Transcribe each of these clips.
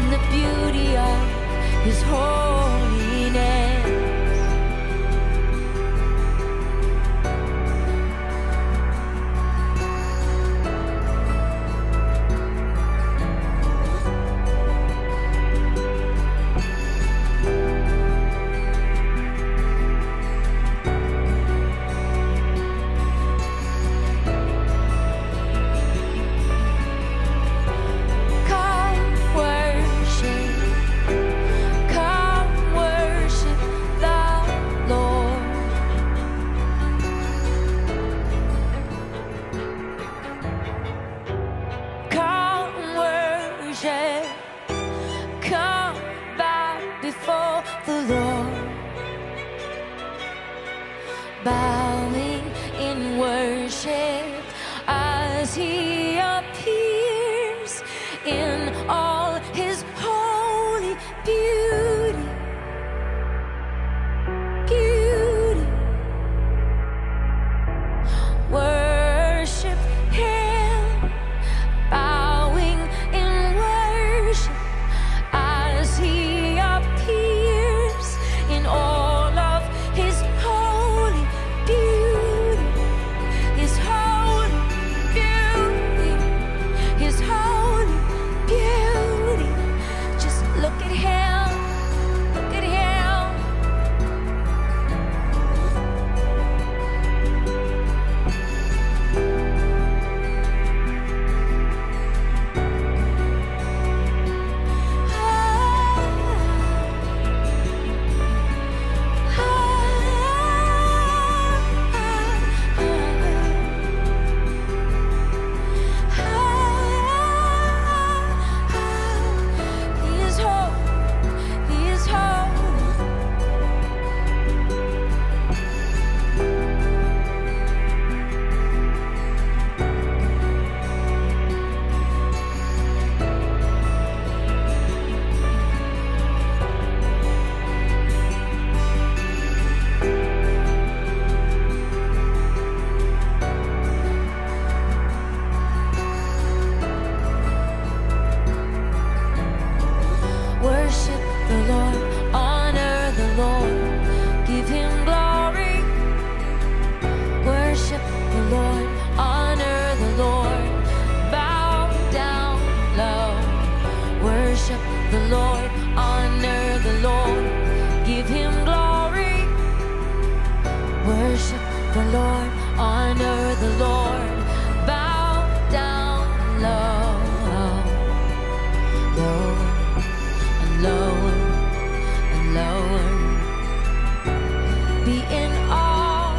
and the beauty of His holy name. Bowing in worship as He appears in all His holy beauty. Worship Him, bowing in worship as He appears in all of His holy beauty. Just look at Him, look at Him. Worship the Lord, honor the Lord, give Him glory. Worship the Lord, honor the Lord, bow down low. Worship the Lord, honor the Lord, give Him glory. Worship the Lord, honor the Lord, bow down low, low. Lower and lower, be in awe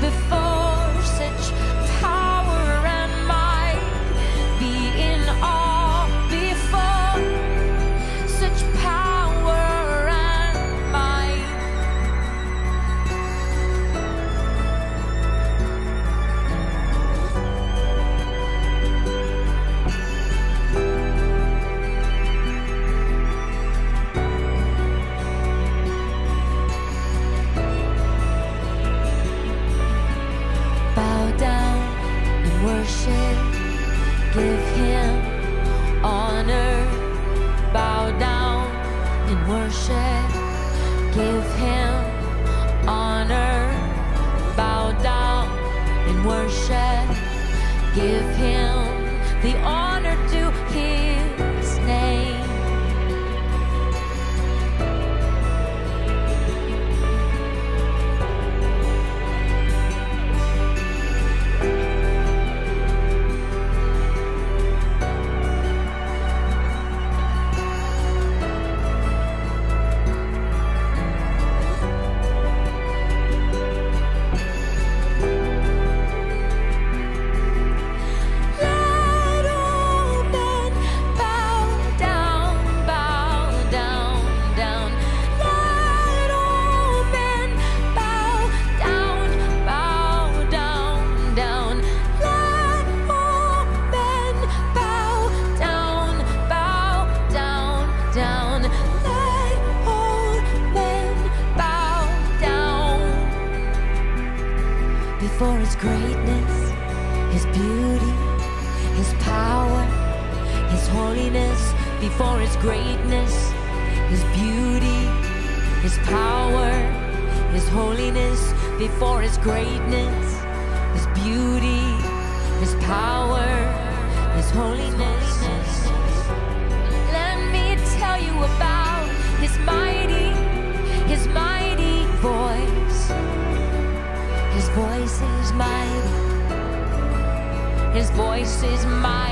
before such power and might, be in awe before such power and might. Worship, give Him honor, bow down in worship, give Him honor, bow down in worship, give Him the honor due His name. Before His greatness, His beauty, His power, His holiness, before his greatness, his beauty, his power, his holiness, before his greatness, his beauty, his power, his holiness. Let me tell you about his mighty voice. His voice is mighty. His voice is mighty.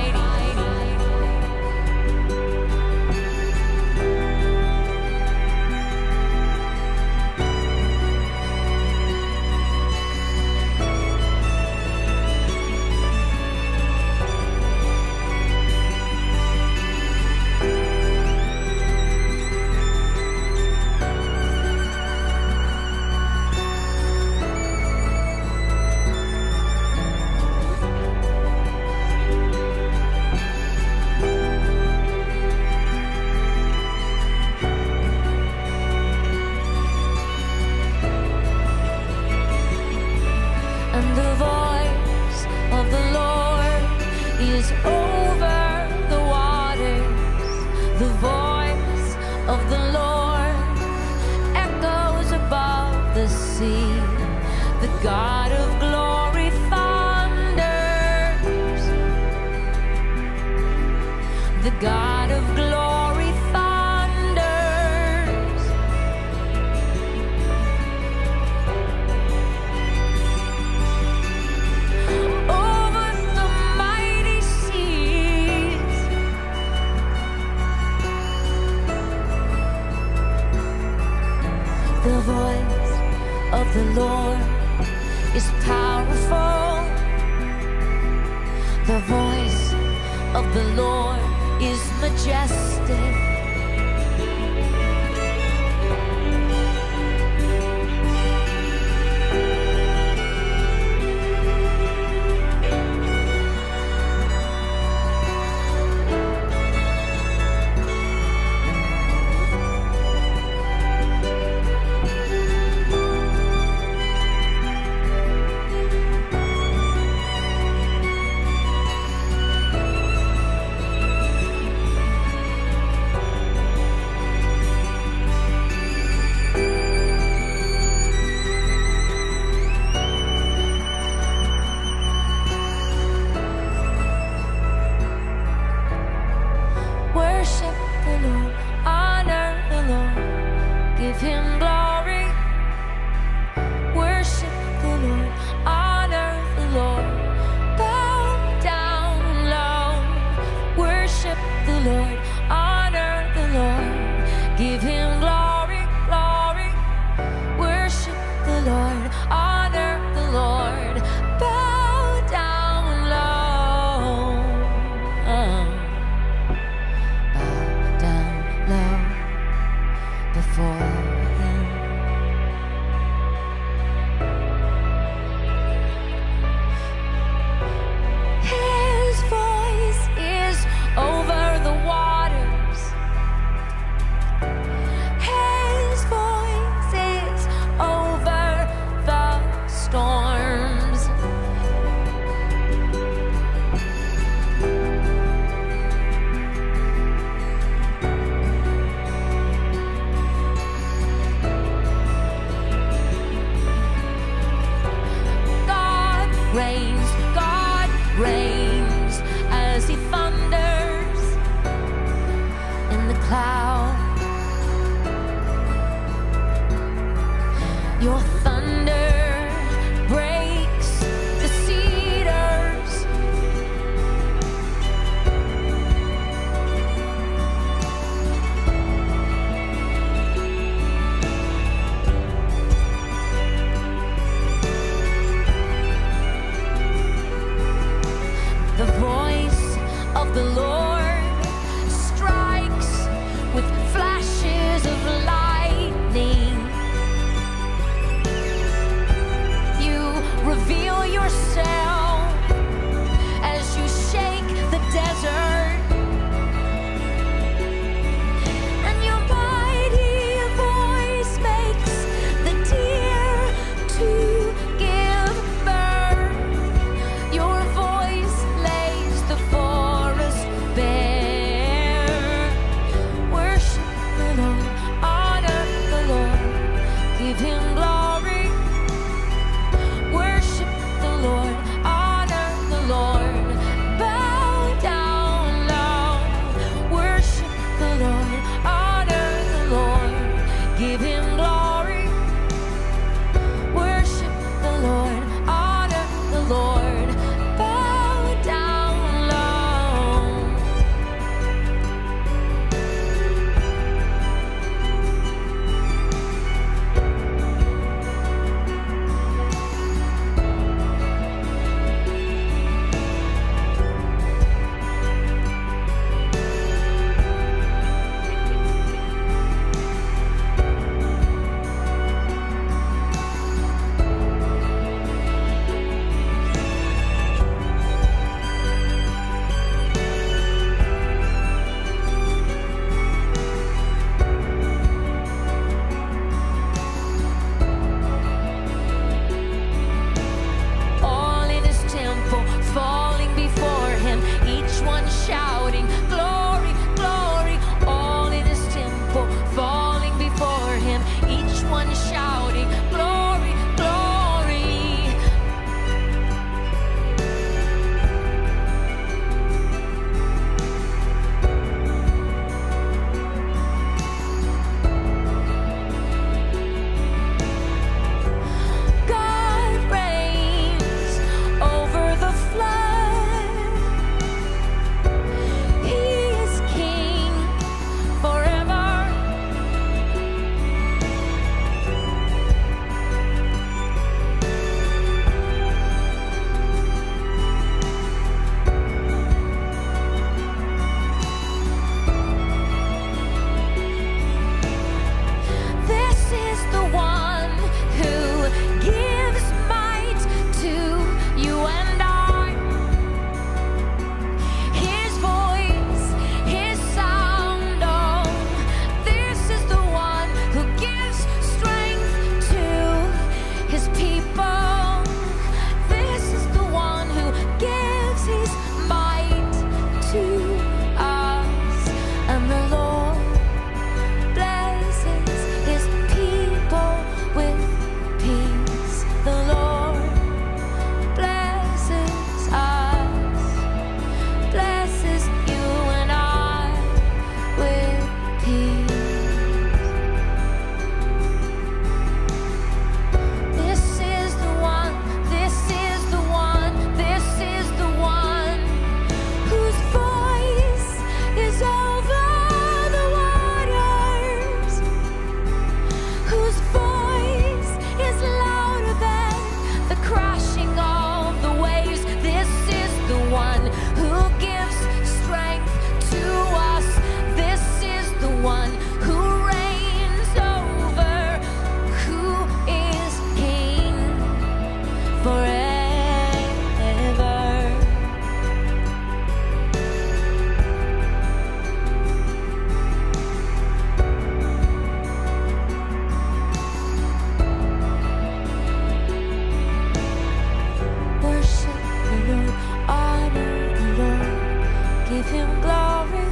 give him glory.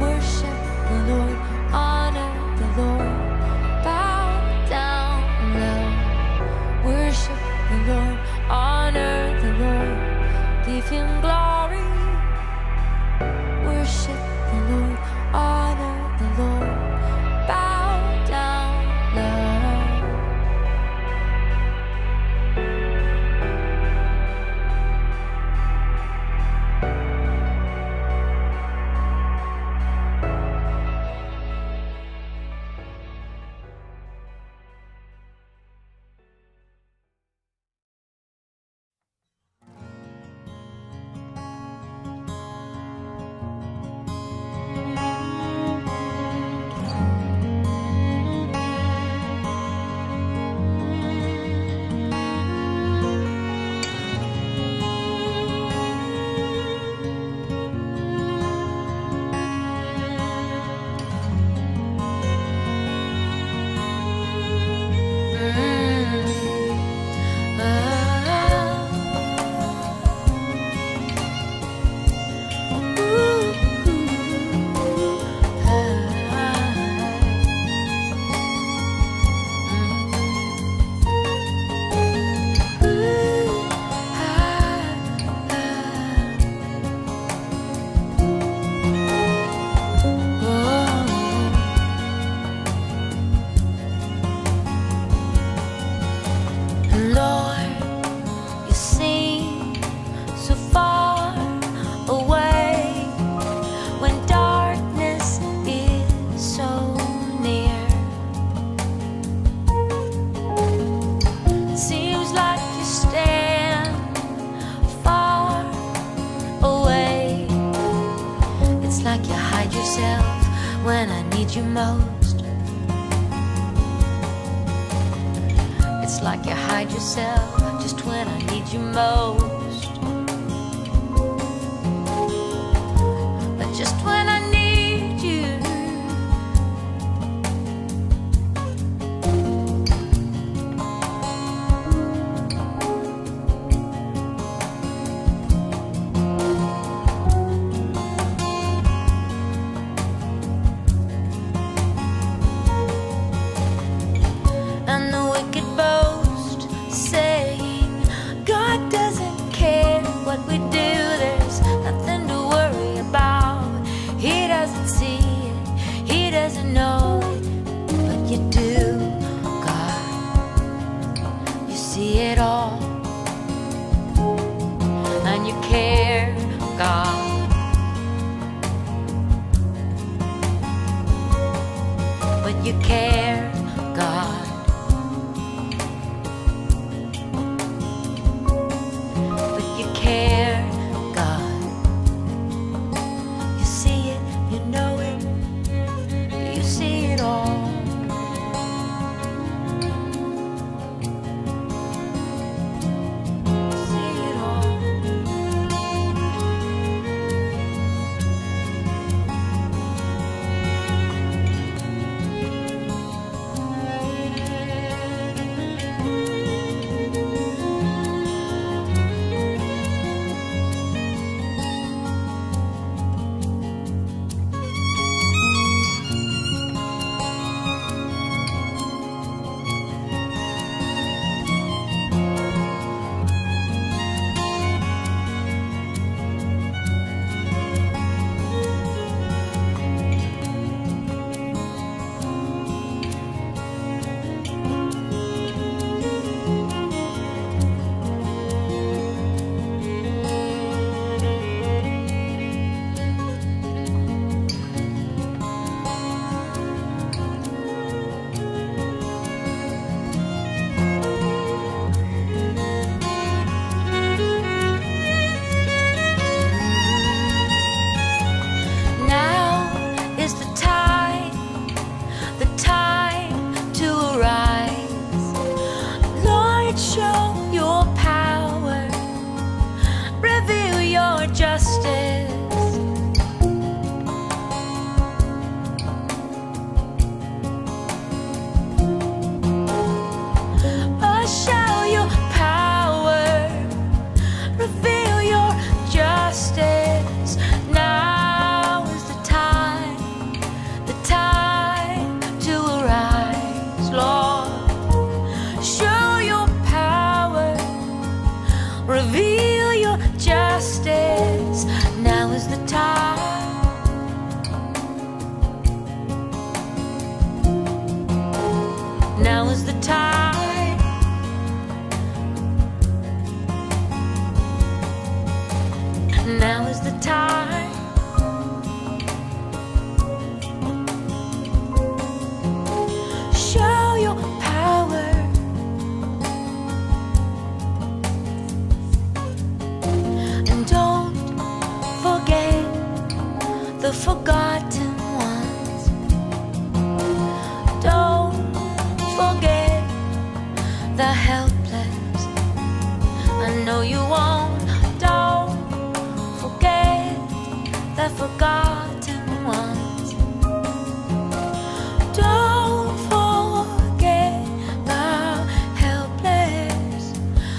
Worship the Lord, honor the Lord, bow down low. Worship the Lord, honor the Lord, give him glory. Worship the Lord, honor the Lord, bow down low. Show your power, reveal your justice. Now is the time. Show your power. And don't forget the forgotten ones. Don't forget the helpless. I know you won't. The forgotten ones. Don't forget the helpless.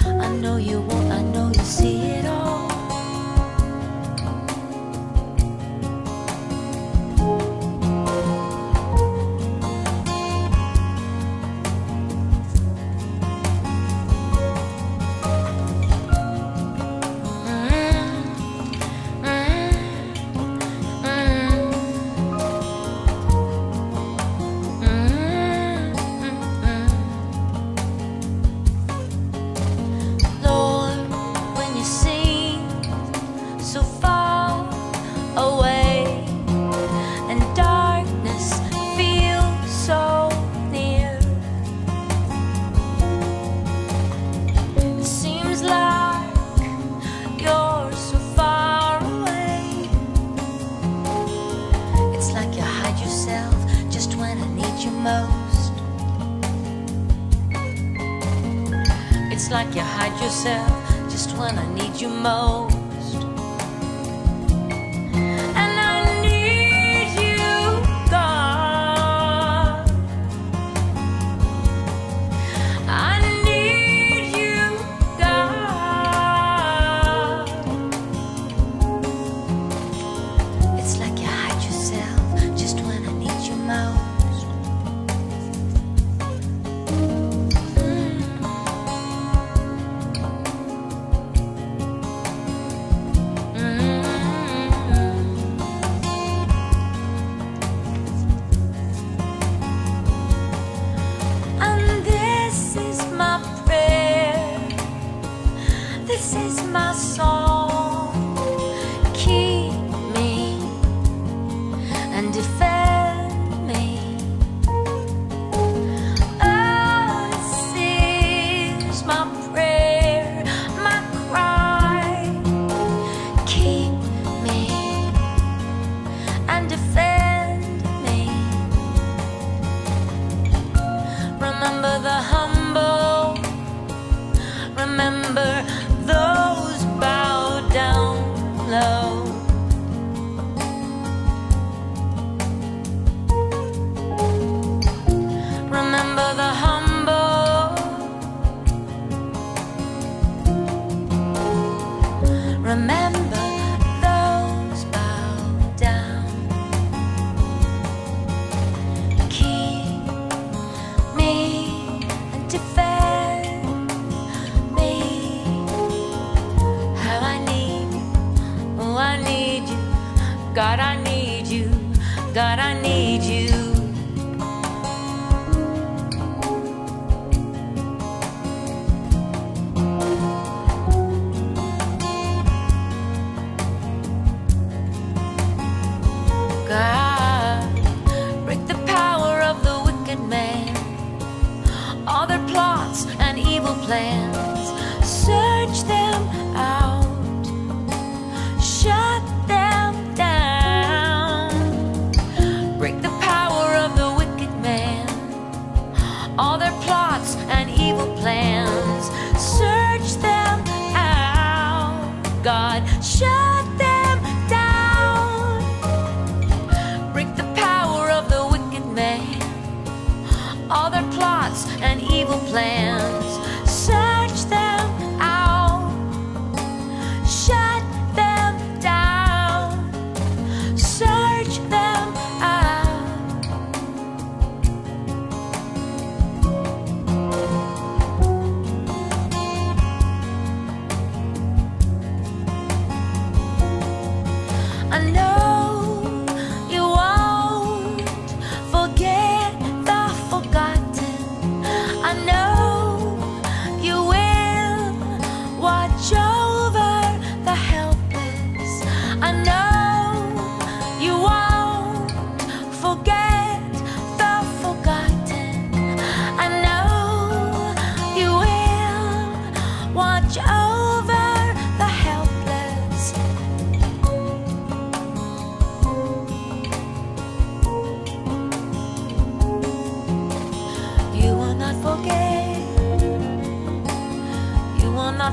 I know you won't, I know you see it all. Most. It's like you hide yourself just when I need you most. And I need you, God. I need you, God. It's like you hide yourself just when I need you most. This is my song. Keep me and defend me. Earth is my prayer, my cry. Keep me and defend me. Remember the humble. Remember those bow down low. Remember the humble. Remember those bow down. Keep me and God, I need you. God, I need you. God, break the power of the wicked man, all their plots and evil plans. Search them out. Shut them down. All their plots and evil plans, search them out. God, shut them down. Break the power of the wicked man, all their plots and evil plans, search them out. Shut them down. Search them out. I know you won't forget the forgotten. I know you will watch over the helpless.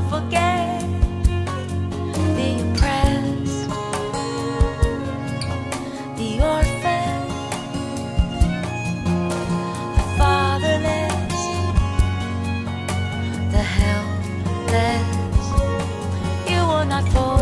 Forget the oppressed, the orphan, the fatherless, the helpless. You will not forget.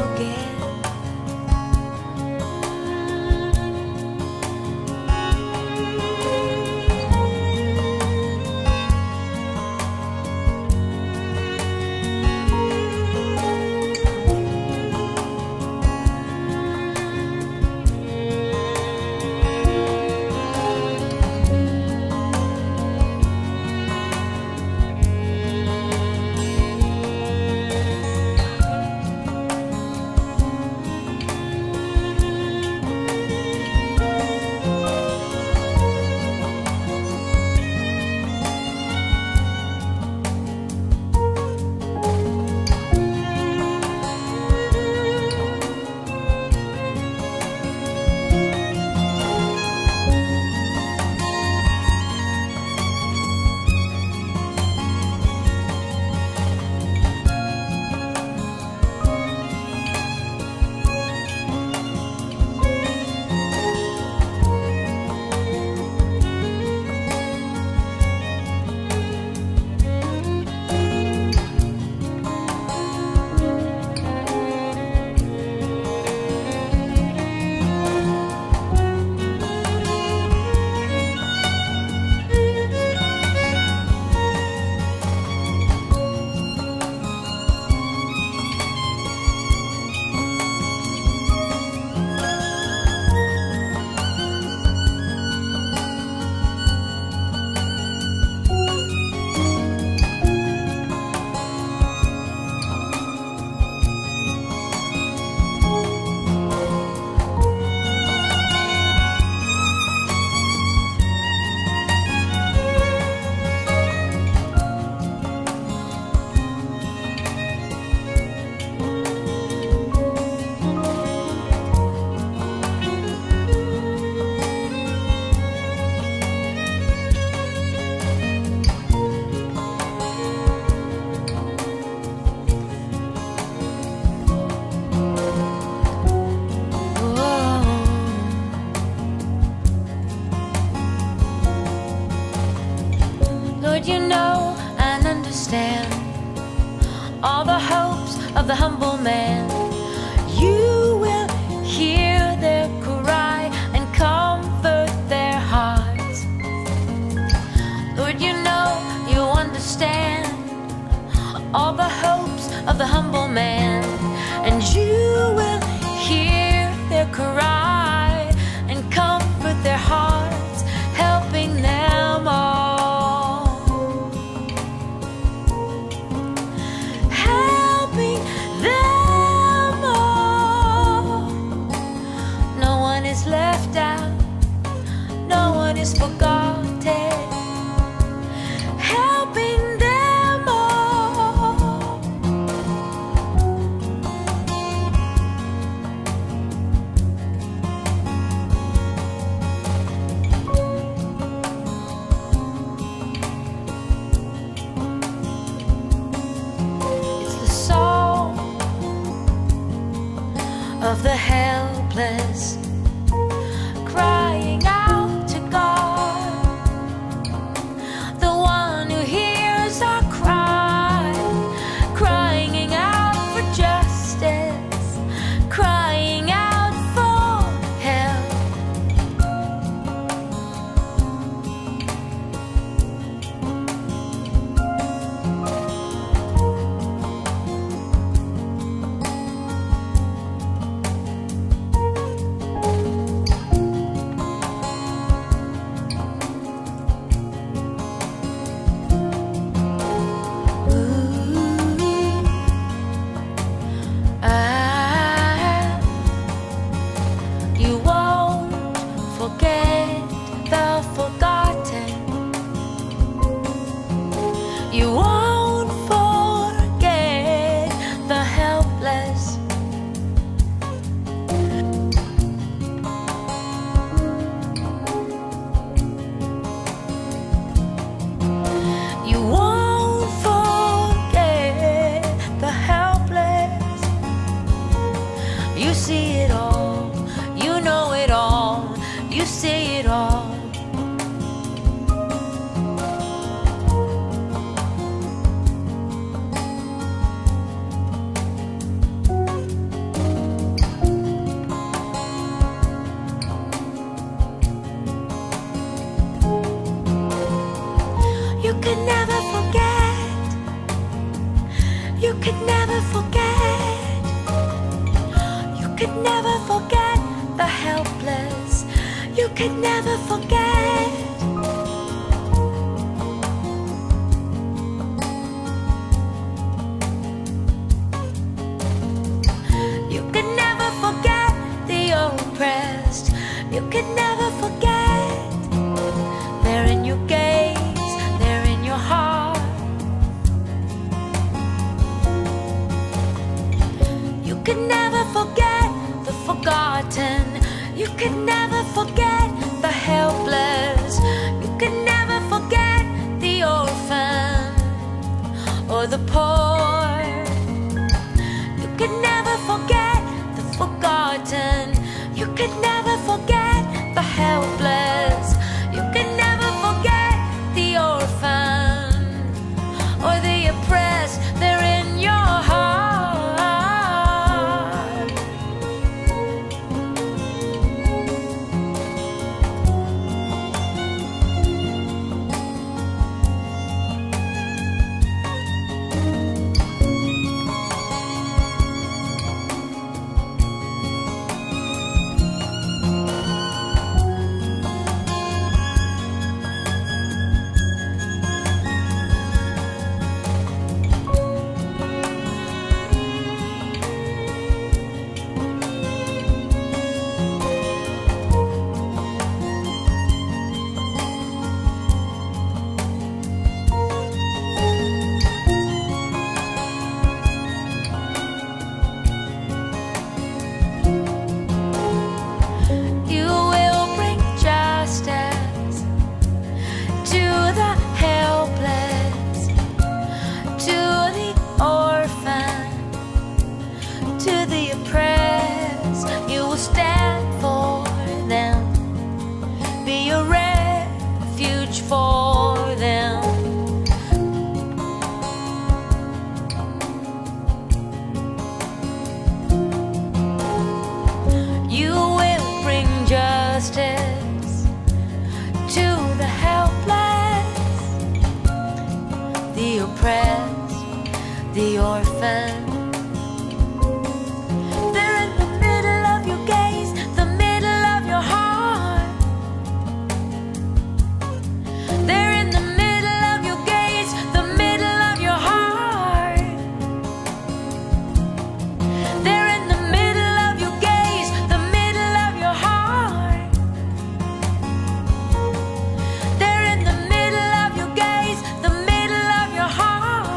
You know and understand all the hopes of the humble man. You will hear their cry and comfort their hearts. Lord, you know, you understand all the hopes of the humble man, and you will hear their cry and comfort their hearts, helping them all. Forgotten, helping them all. It's the song of the helpless crying out. could never forget. You could never forget. You could never forget the helpless. You could never forget. You could never forget the oppressed. You could never forget. They're in your gaze, they're in your heart. You could never forget the forgotten. You could never forget the helpless. You could never forget the orphan or the poor. You could never forget the forgotten. You could never forget the helpless. You could never forget the orphan or the oppressed. They're in your heart. The orphan, they're in the middle of your gaze, the middle of your heart. They're in the middle of your gaze, the middle of your heart. They're in the middle of your gaze, the middle of your heart. They're in the middle of your gaze, the middle of your heart.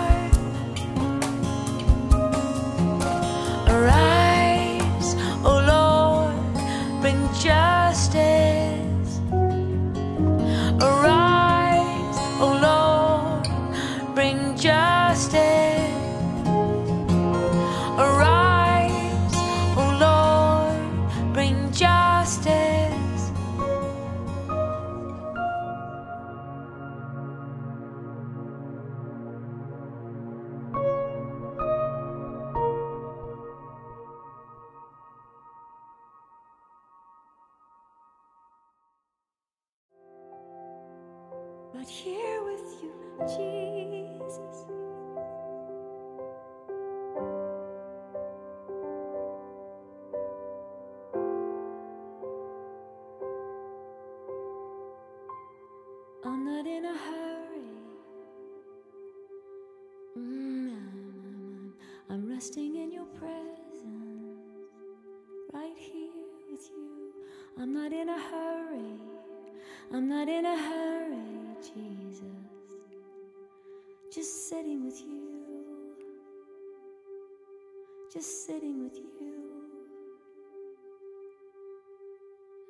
Not here with you, Jesus. I'm not in a hurry. I'm resting in your presence, right here with you. I'm not in a hurry. I'm not in a hurry. Jesus, just sitting with you, just sitting with you,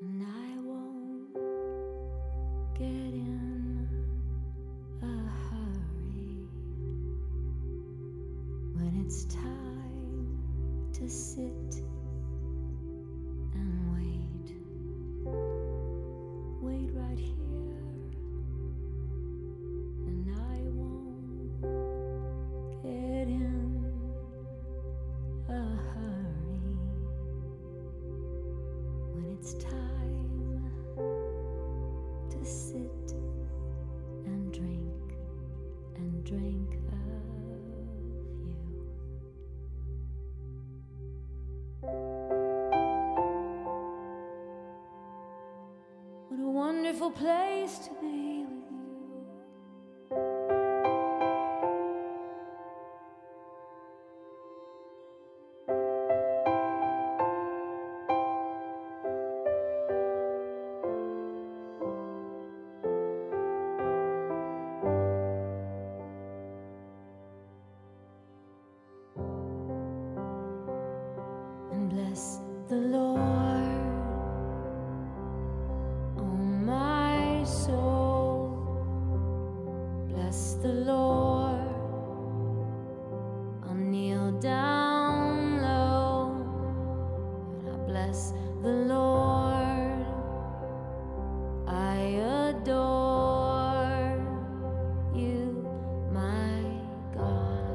and I won't get in a hurry when it's time to sit and wait, wait right here. It's time to sit and drink drink of you. What a wonderful place to be with the Lord, oh my soul. Bless the Lord, I'll kneel down low, and I bless the Lord, I adore you, my God.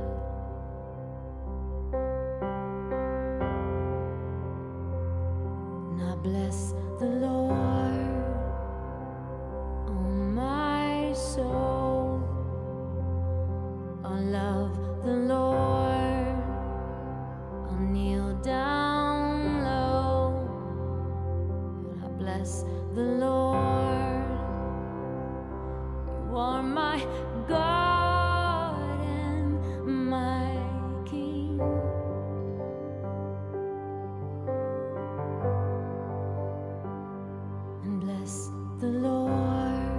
Bless the Lord, oh my soul. I love the Lord, I'll kneel down low, and I bless the Lord. You are my God and my King. Bless the Lord,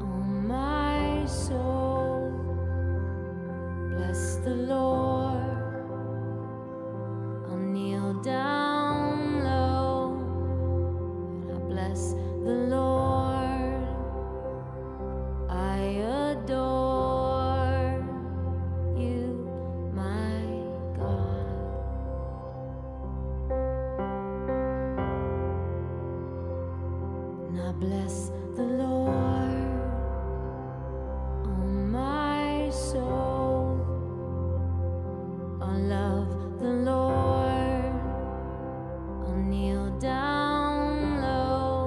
oh my soul. Bless the Lord, I'll kneel down low, and I bless the Lord, I adore you, my God. I bless the Lord, oh my soul. I love the Lord, I'll kneel down low,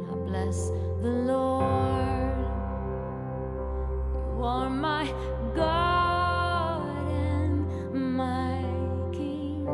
and I bless the Lord. You are my God and my King.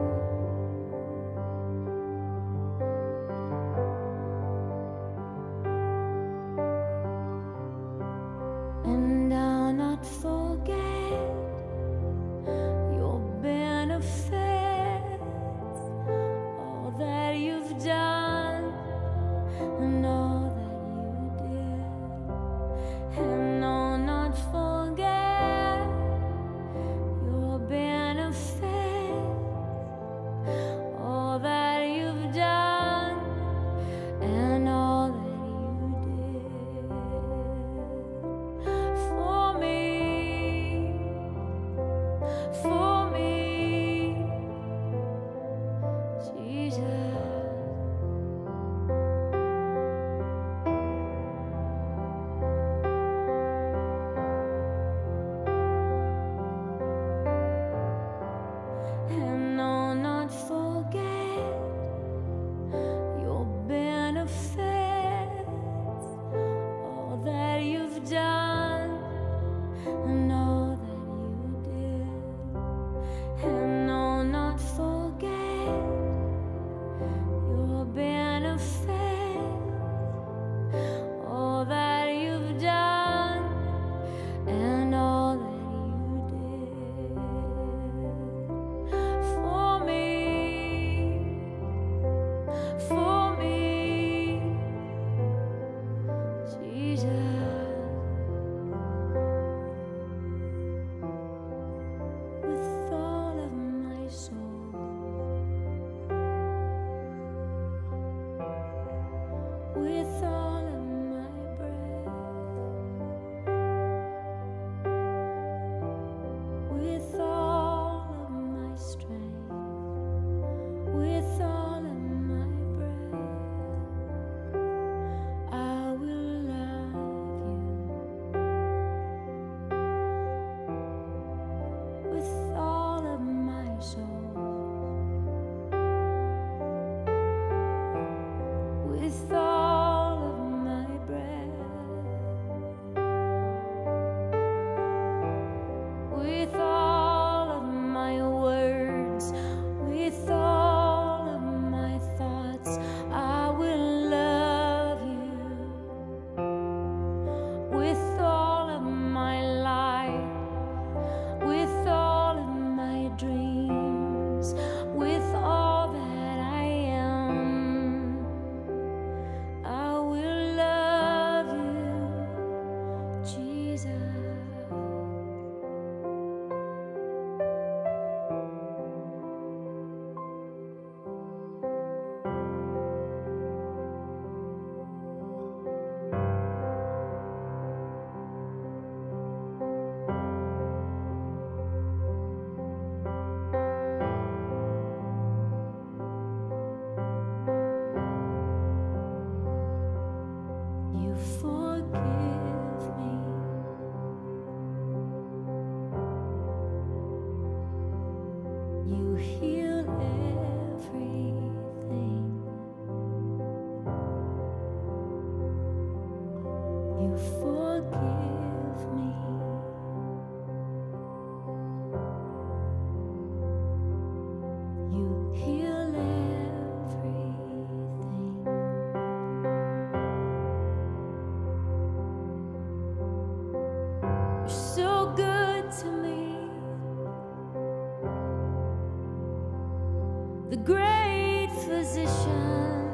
the great physician,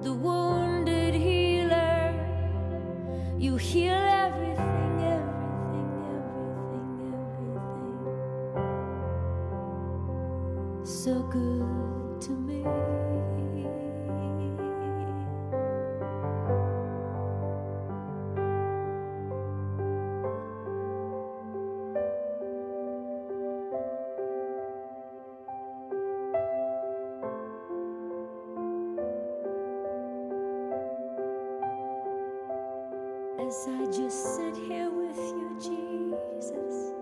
the wounded healer. You heal everything, everything, everything, everything. So good to me. As I just sit here with you, Jesus,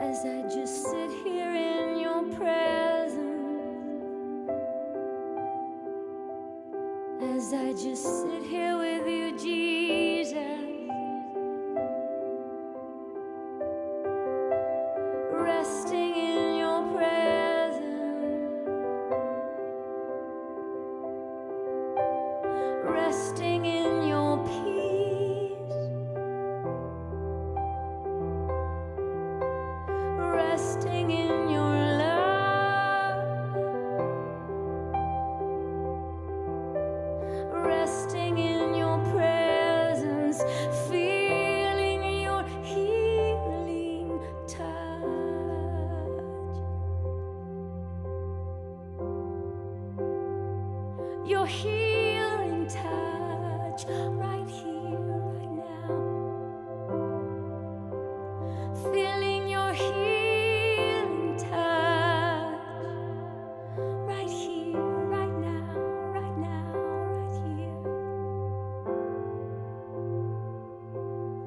as I just sit here in your presence, as I just sit here with you, Jesus, resting in your presence. Resting in your peace, resting in your love, resting in your presence, feeling your healing touch, your healing touch. Right here, right now, feeling your healing touch. Right here, right now, right now, right here.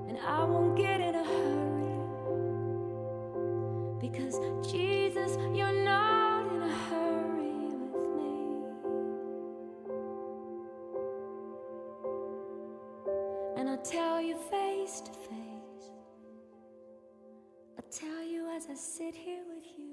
And I won't get in a hurry, because Jesus, you're not in a hurry. And I'll tell you face to face, I'll tell you as I sit here with you,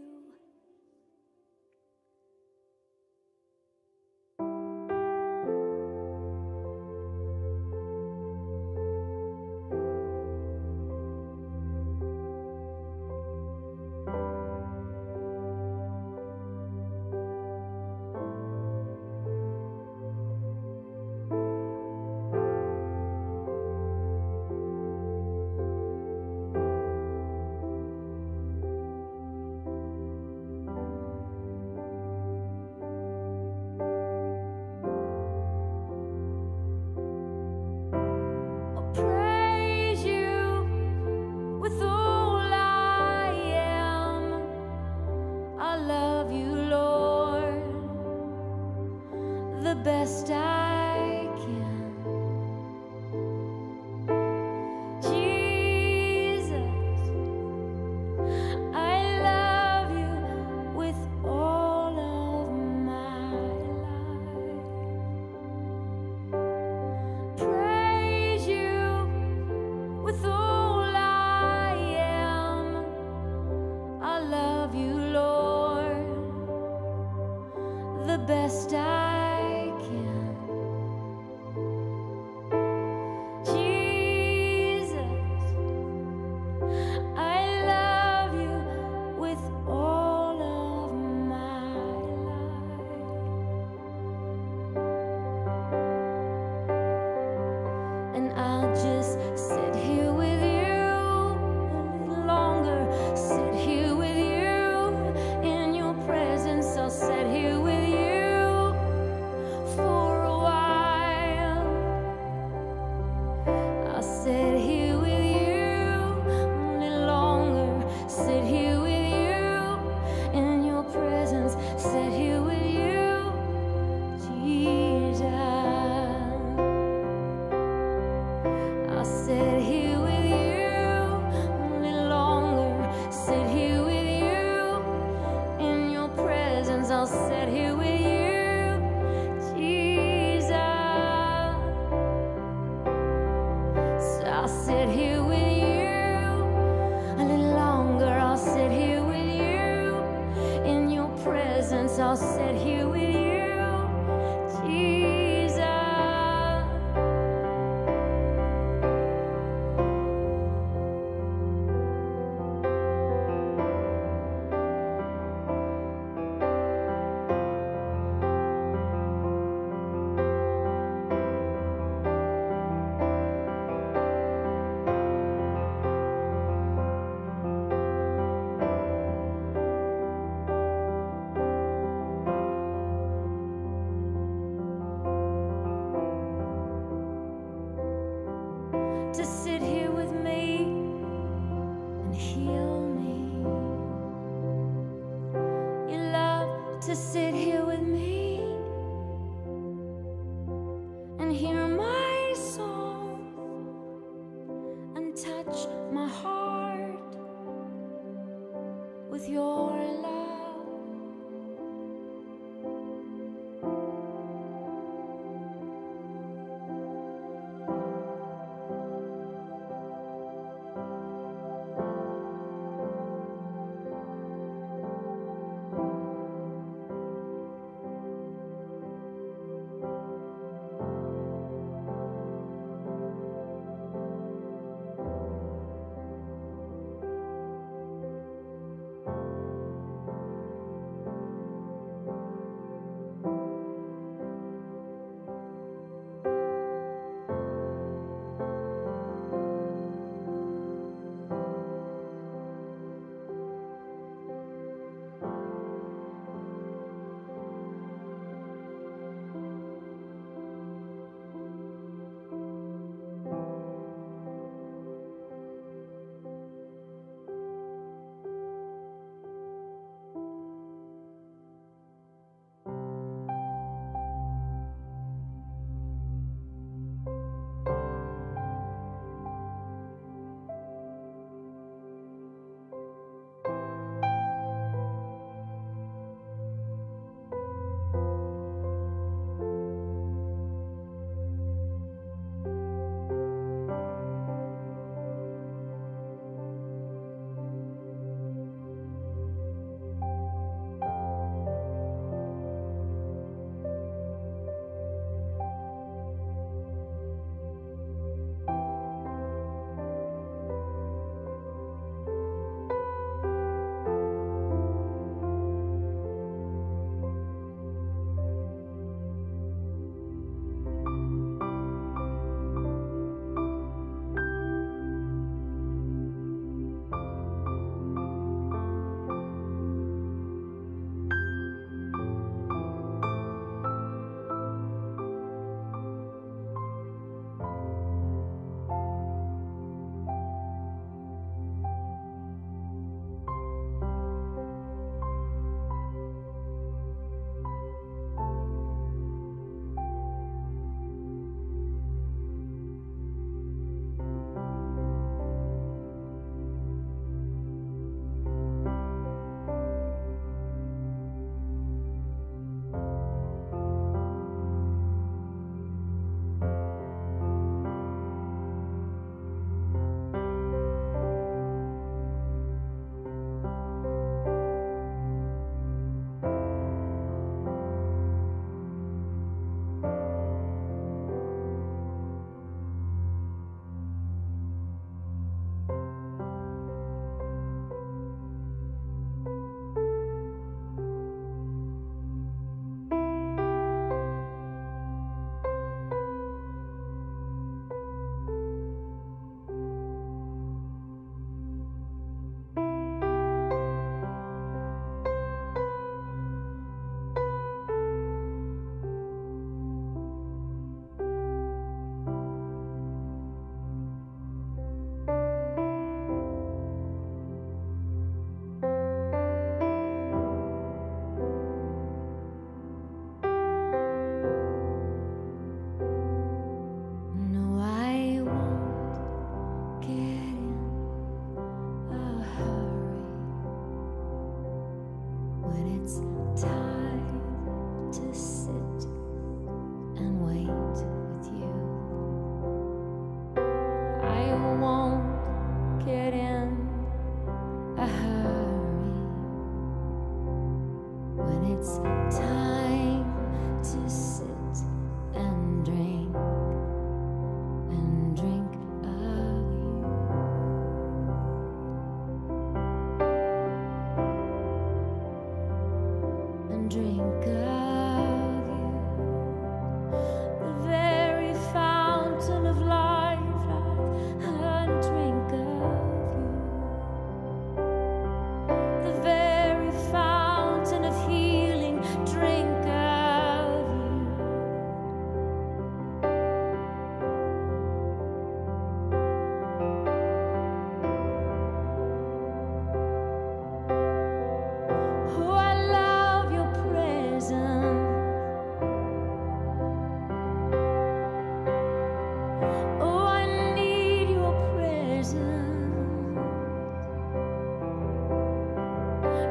and heal me. You love to sit here with me and hear my song and touch my heart with your love.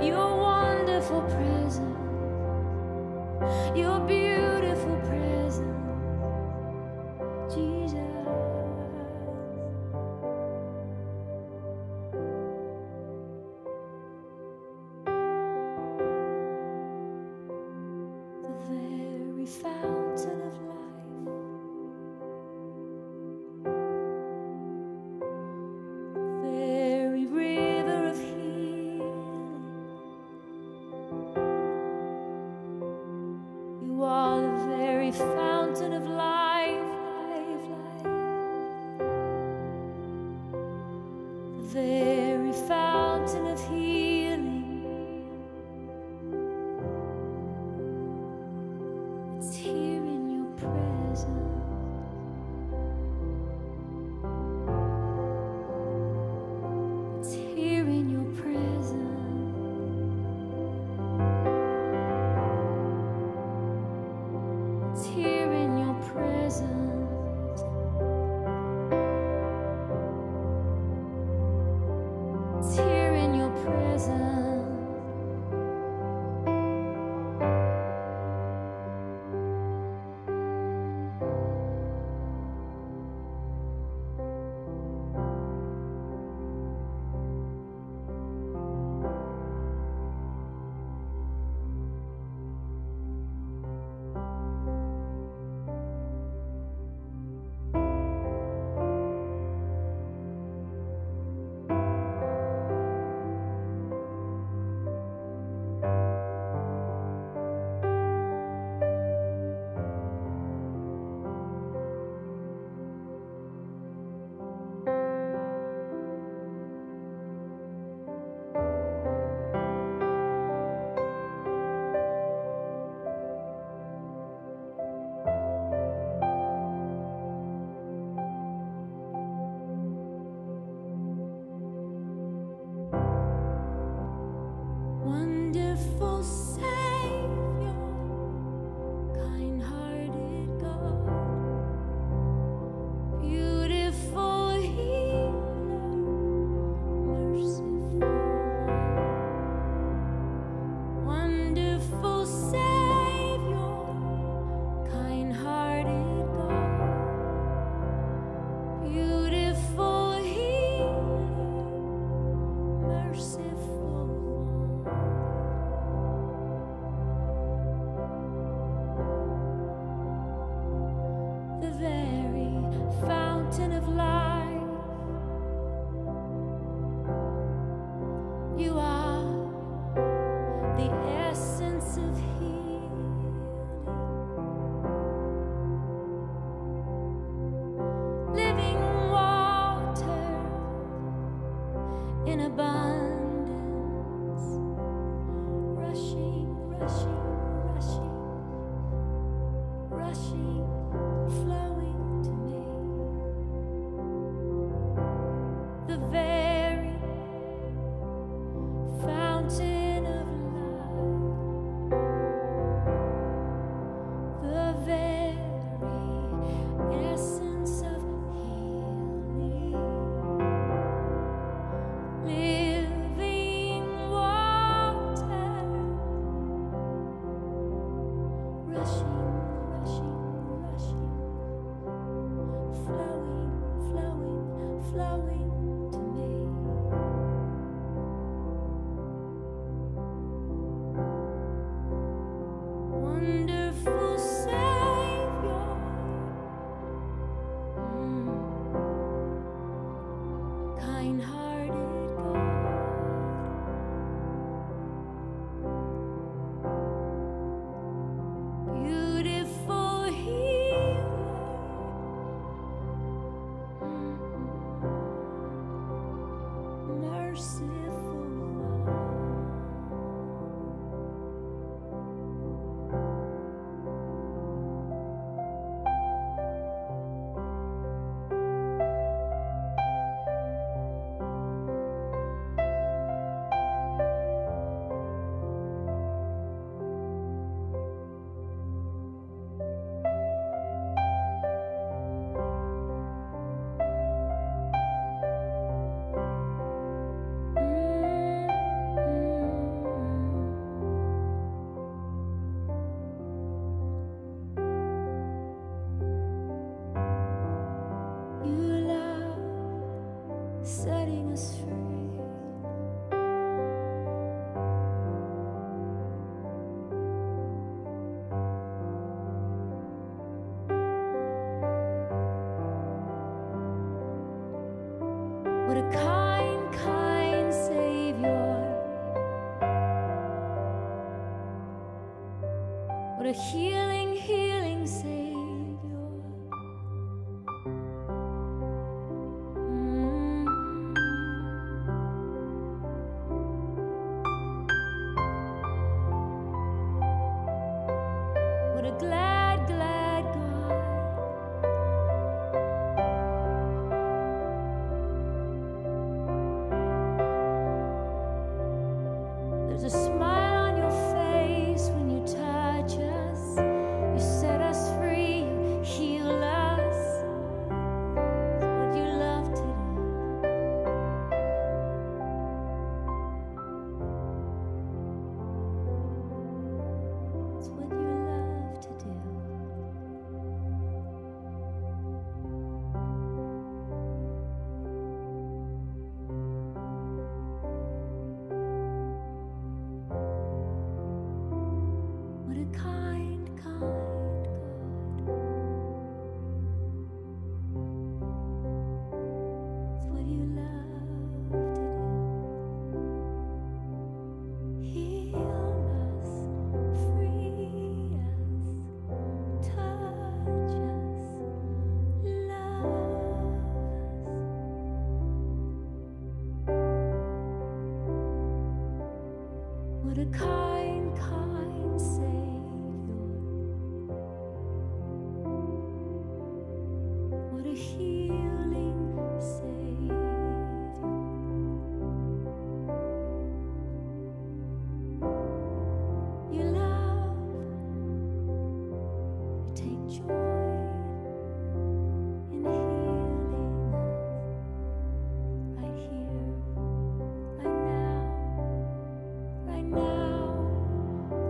your wonderful presence, your beautiful presence, Jesus. the healing, healing Savior. What a glad, glad God. There's a smile now,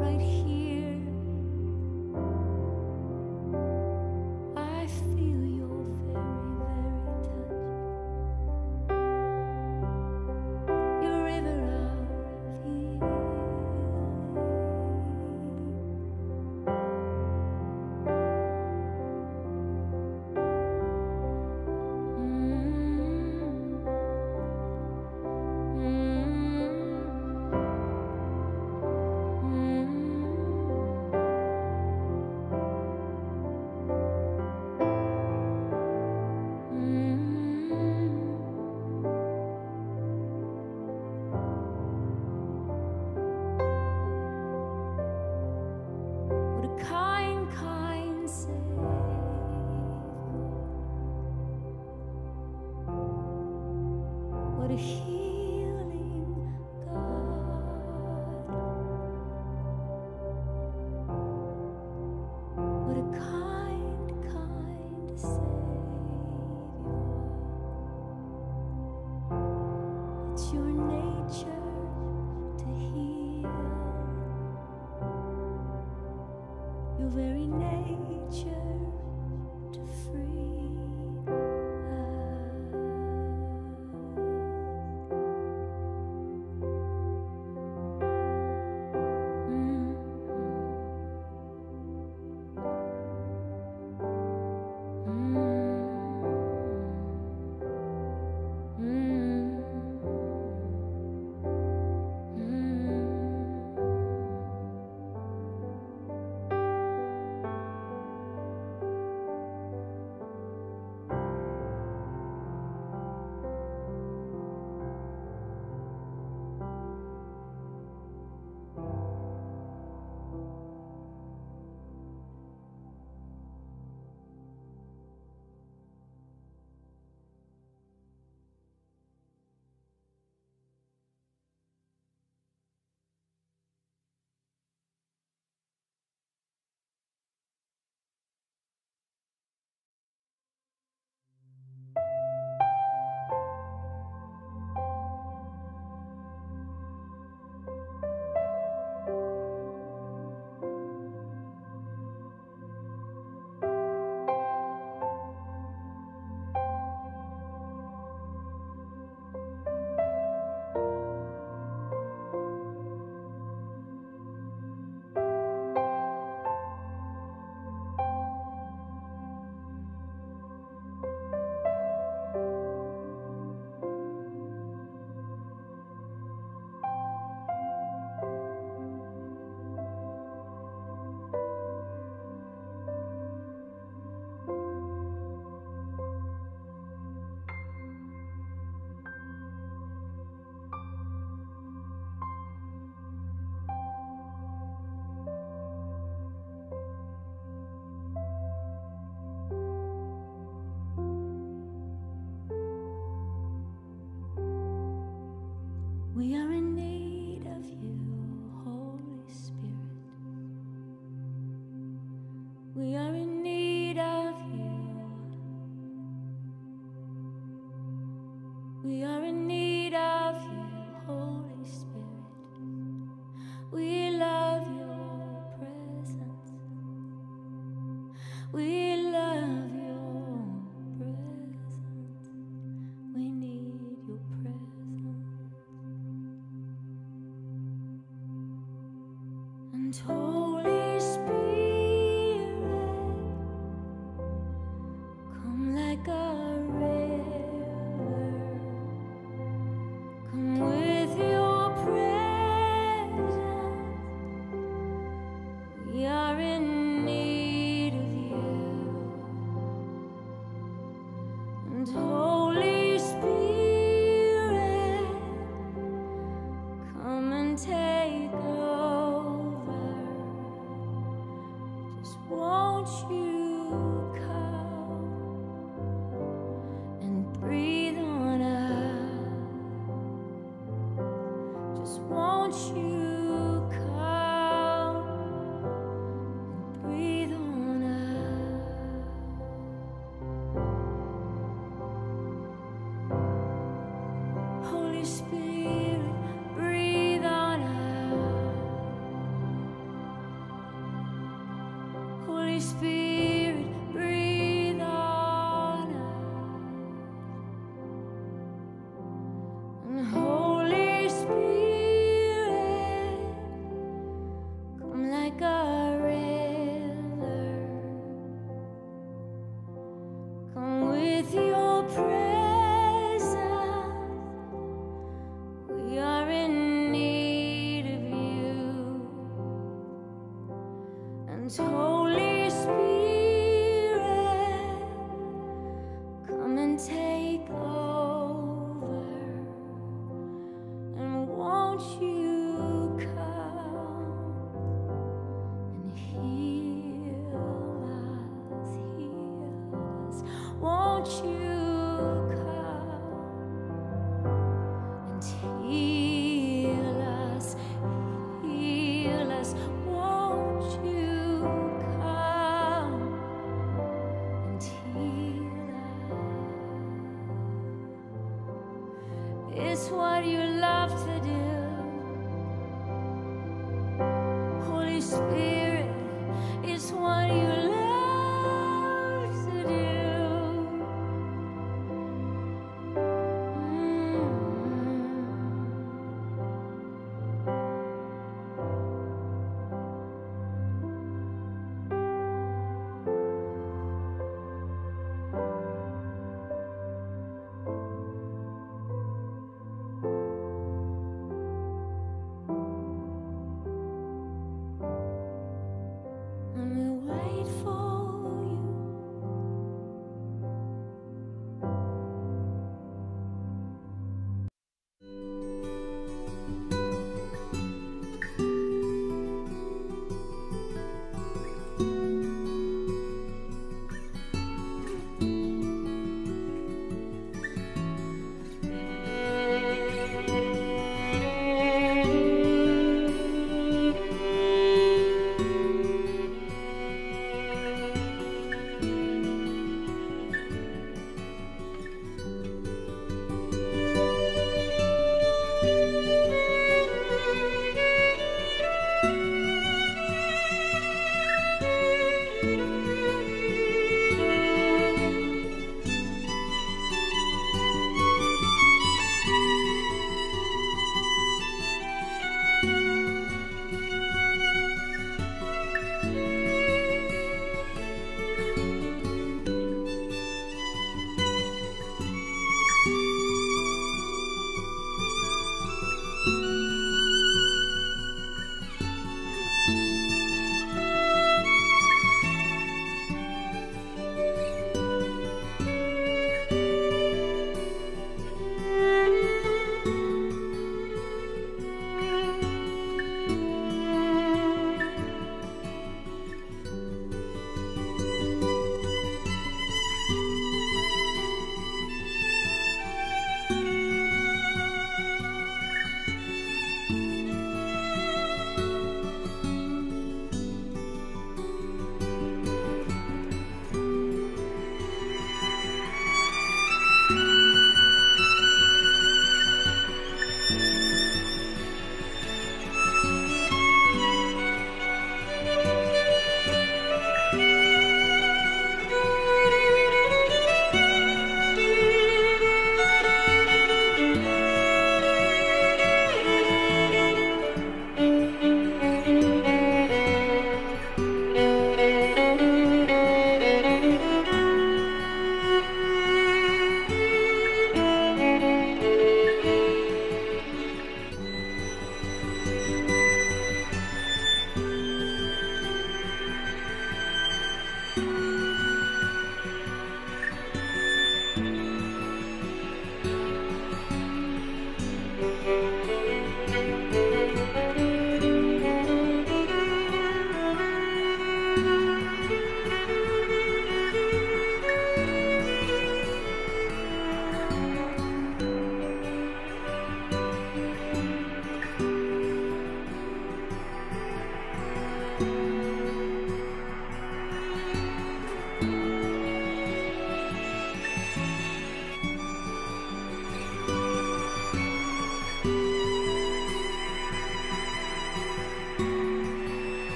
right here. are in need of you, Holy Spirit. We are in need of you. We are in need of you, Holy Spirit. We love your presence. We love you. And Holy Spirit, come like a river, come with your presence, we are in need of you. And Holy Spirit, come and take over. Won't you come and breathe on us? Just won't you come and breathe on us? Holy Spirit, breathe on us. Holy Spirit, breathe on us. And Holy Spirit, come like a river, come with your presence, we are in need of you. And Holy Spirit, come and take over, and won't you come and heal us, won't you come and heal us, won't you? It's what you love to do, Holy Spirit. It's what you love to do.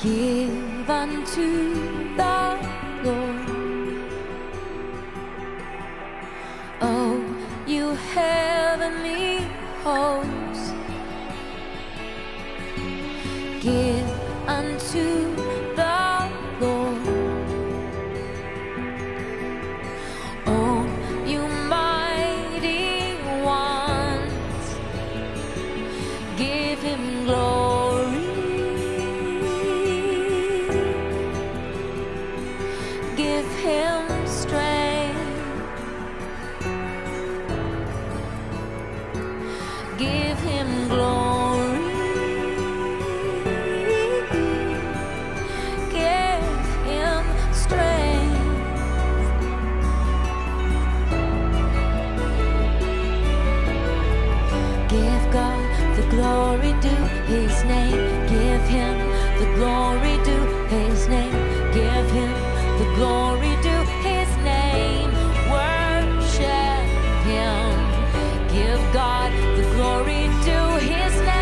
Give unto the Lord, oh, you heavenly hosts. Give unto the Lord, oh, you mighty ones. Give him glory. Give him strength, give him glory, give him strength. Give God the glory due his name, give him the glory due his name, give him the glory to his name, worship him. Give God the glory to his name.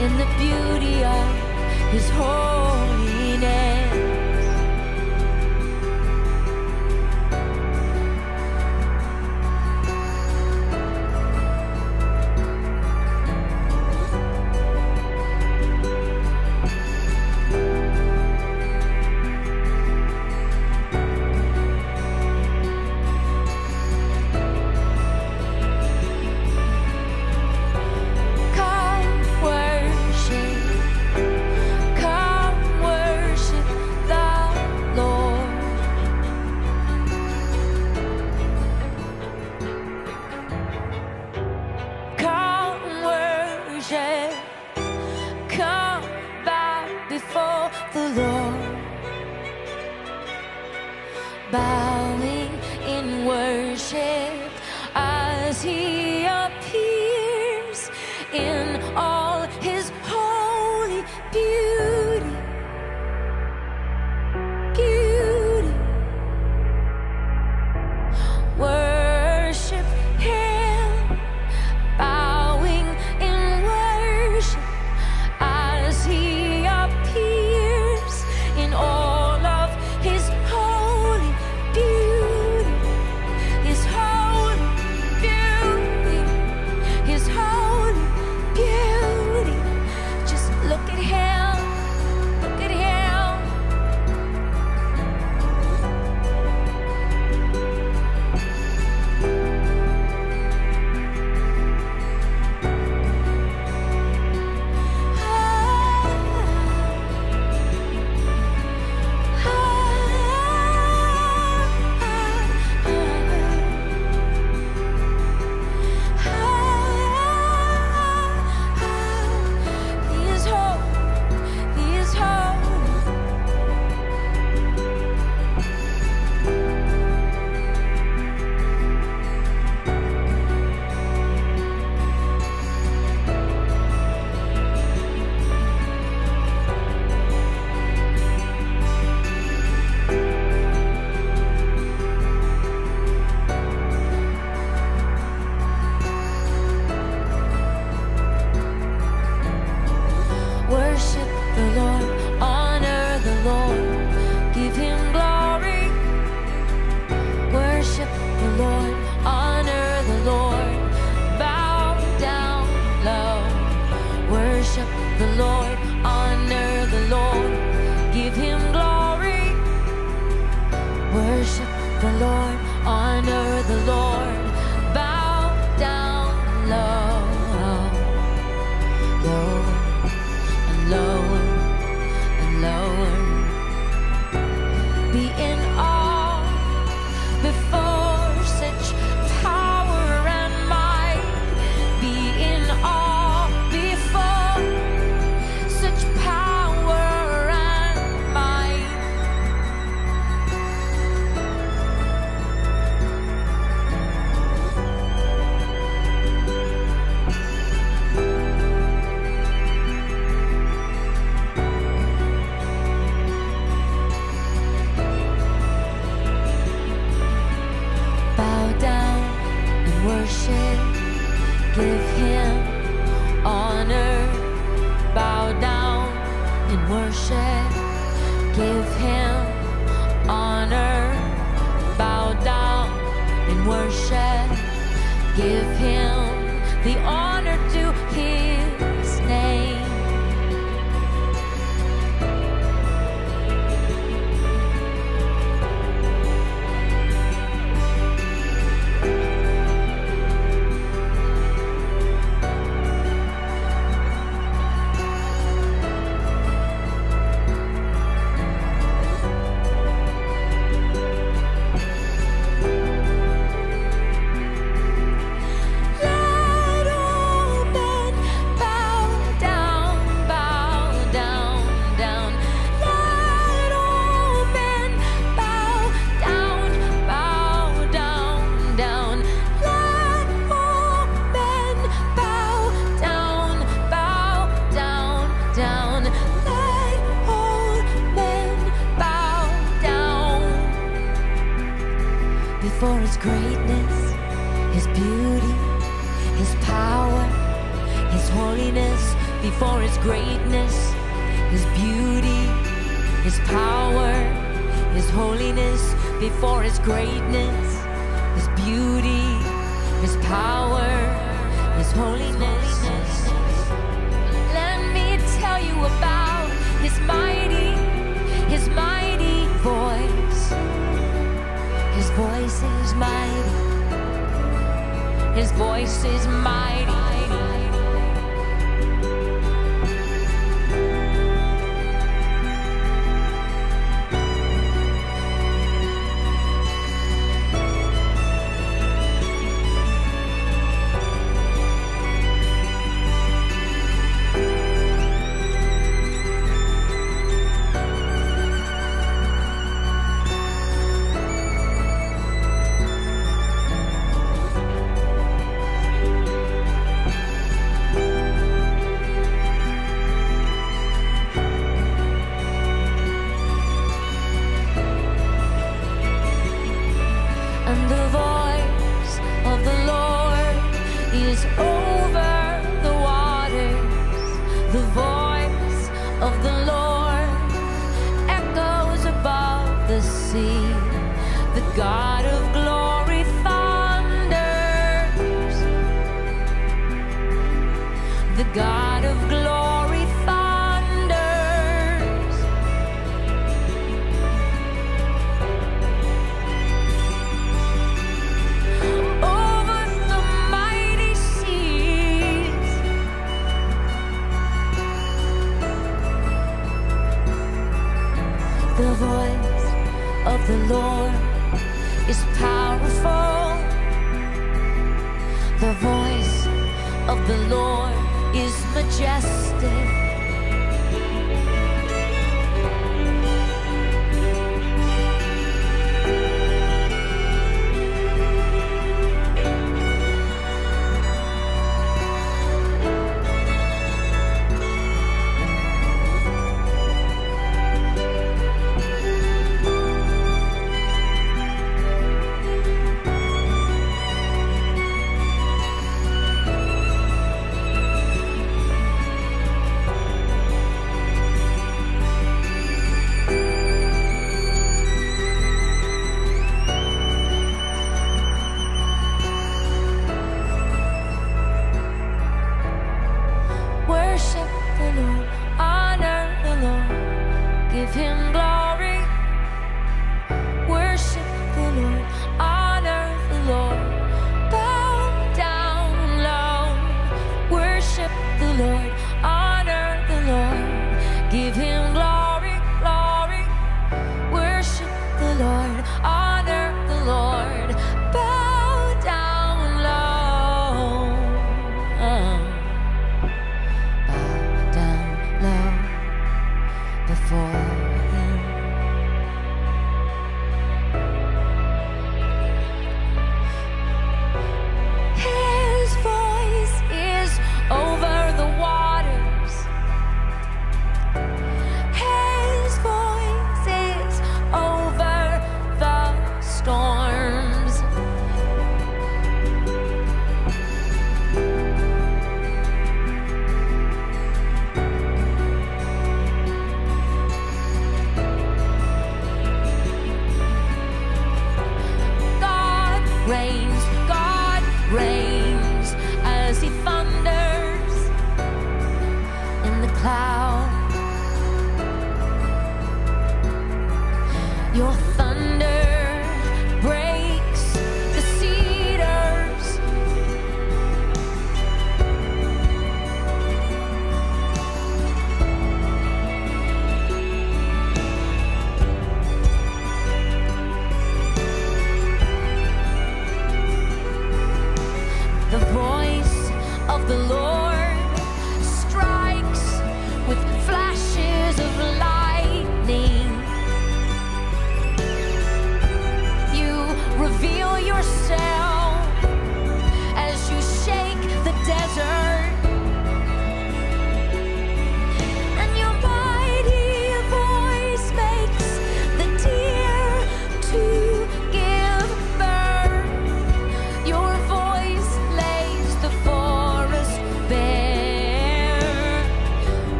in the beauty of His holy name. Bowing in worship as He appears in all His holy beauty. Worship Him, bowing in worship as He appears in all of His the Lord, honor the Lord, give Him glory. Worship the Lord, honor the Lord, bow down low, lower and lower and lower. Be in awe before such power and might. Be in awe. Worship, give Him honor, bow down and worship, give Him honor, bow down and worship, give Him the honor to His name. For His greatness, His beauty, His power, His holiness. before His greatness, His beauty, His power, His holiness, before His greatness, His beauty, His power, His holiness. Let me tell you about His mighty voice. His voice is mighty. His voice is mighty.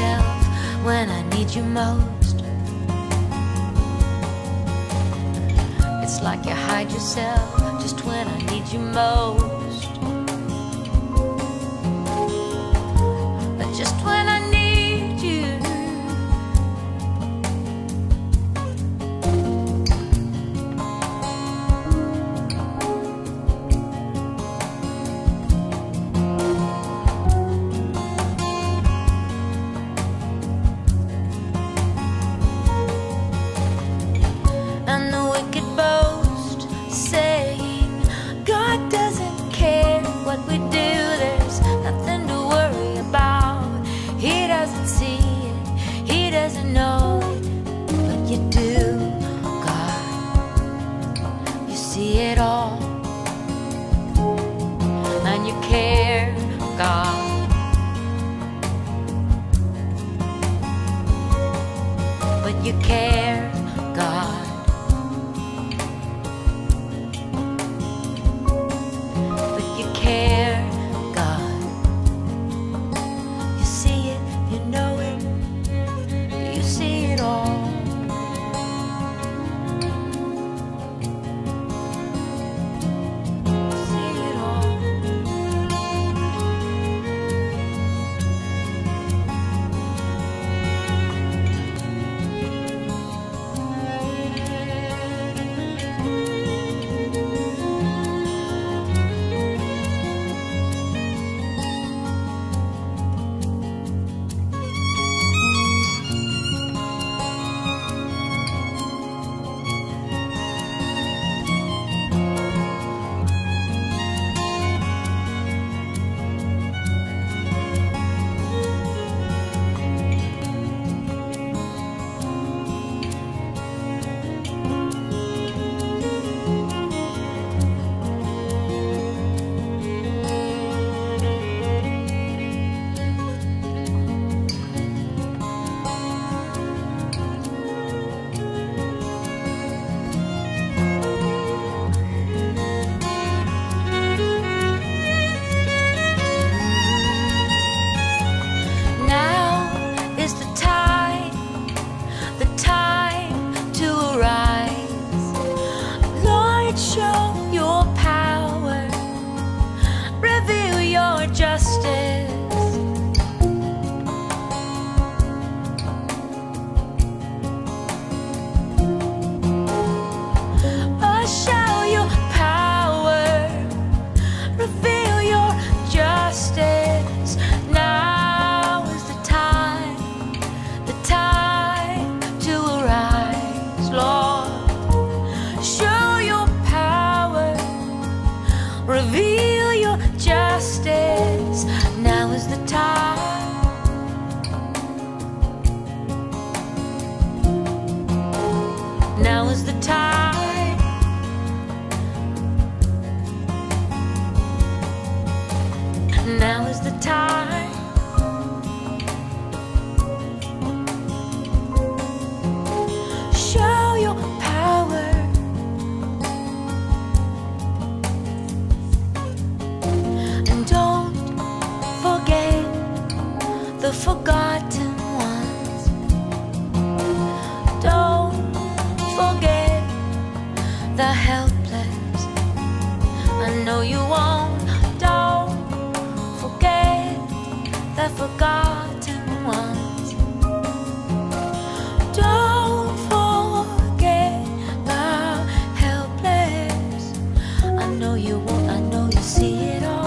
myself when I need you most. It's like you hide yourself just when I need you most. But just when I need you, and the wicked boast, saying God doesn't care what we do. There's nothing to worry about. He doesn't see it, he doesn't know it, but you do, God. You see it all, and you care, God. But you care, God. Reveal your justice. Now is the time. Now is the time. Now is the time. Show your power. The forgotten ones, don't forget the helpless. I know you won't. Don't forget the forgotten ones. Don't forget the helpless. I know you won't. I know you see it all.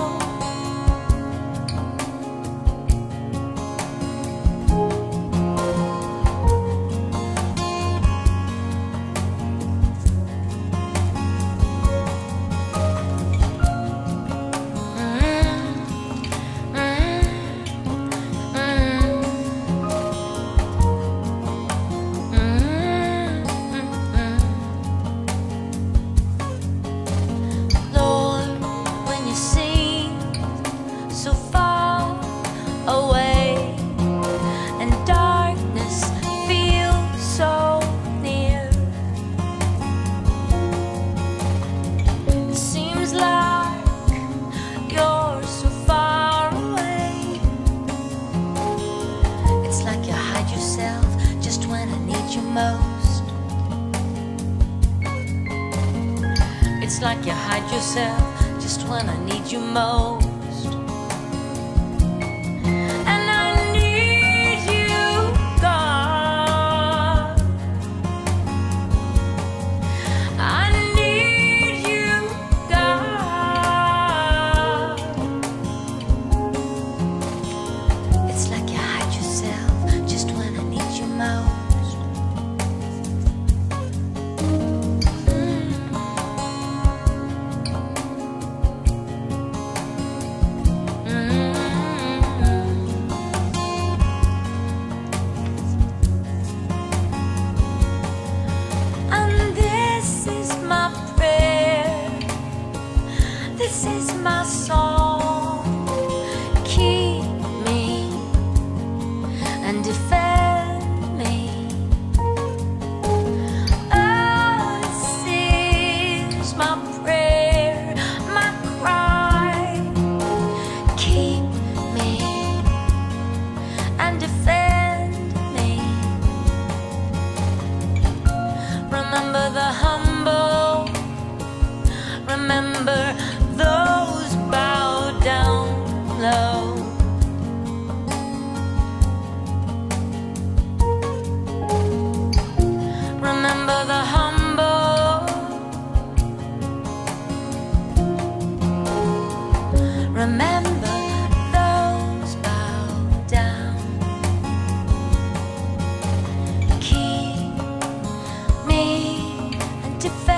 you most. It's like you hide yourself just when I need you most. This is my song. Keep me and defend me. Oh, this is my prayer, my cry. Keep me and defend me. Remember the humble. Remember those bow down low. Remember the humble. Remember those bow down. Keep me and defend.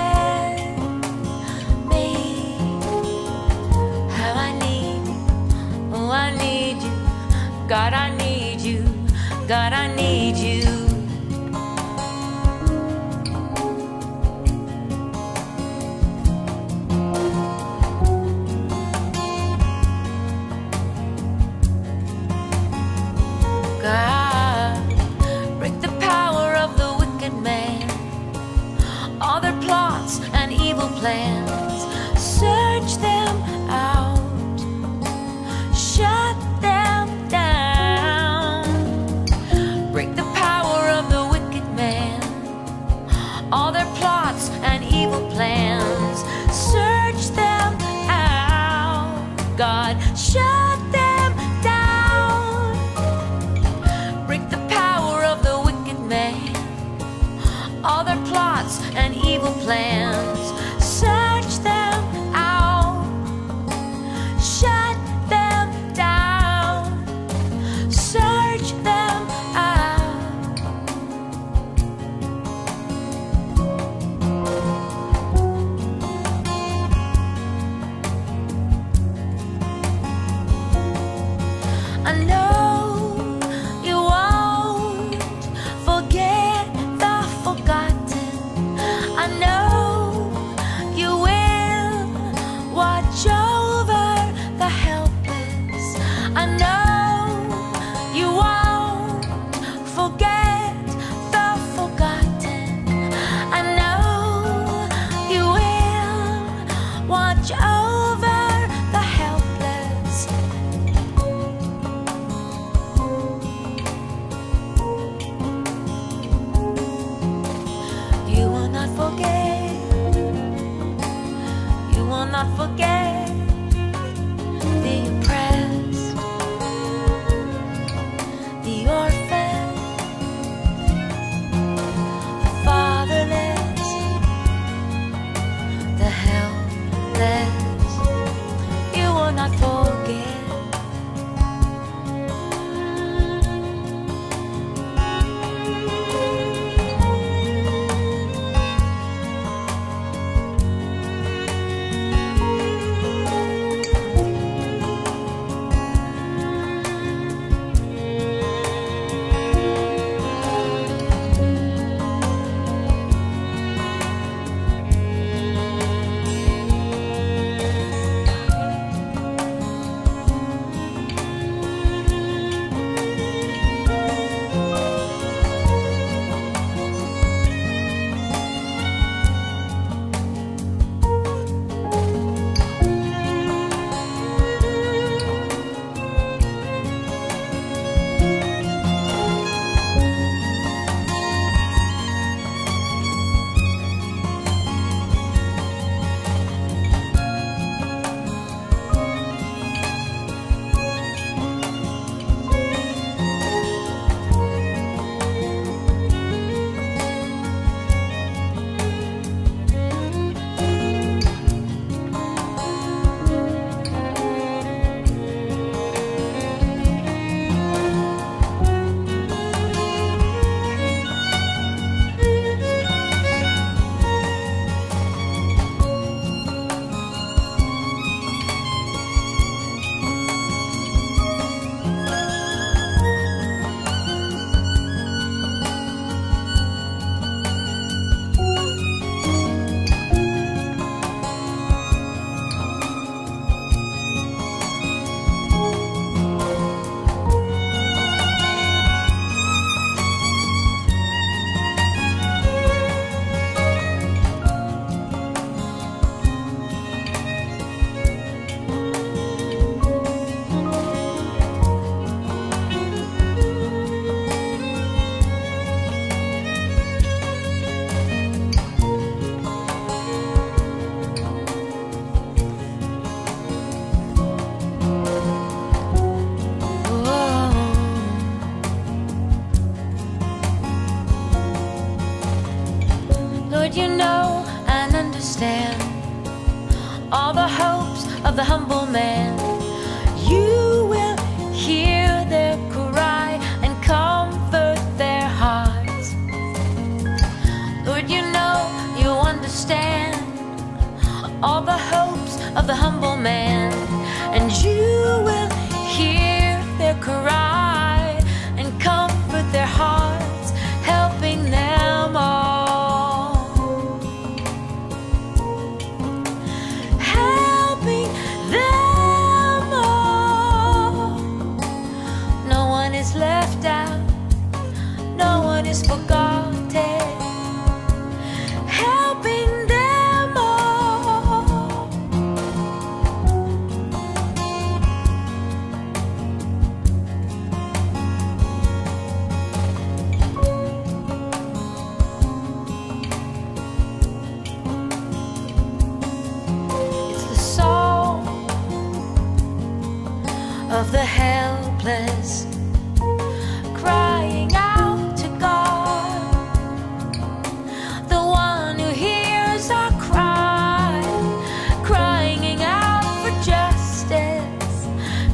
God, I need you. God, I need you. God, break the power of the wicked man, all their plots and evil plans. Search them out. Shut them down. All their plots and evil plans, search them out. God, shut them down. Break the power of the wicked man, all their plots and evil plans, search them out. Shut them down. Search them out. I know you won't forget the forgotten. I know you will watch over the helpless. I know you won't forget the forgotten. I know you will watch over. I forget the oppressed, the orphan, the fatherless, the helpless. You will not forget. would you know and understand all the hopes of the humble man? You will hear their cry and comfort their hearts. Lord, you know, you understand all the hopes of the humble man, and you will hear their cry and comfort their hearts, helping them all. Left out, no one is forgotten, helping them all. It's the song of the helpless, crying out to God, the one who hears our cry, crying out for justice,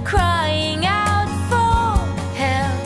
crying out for help.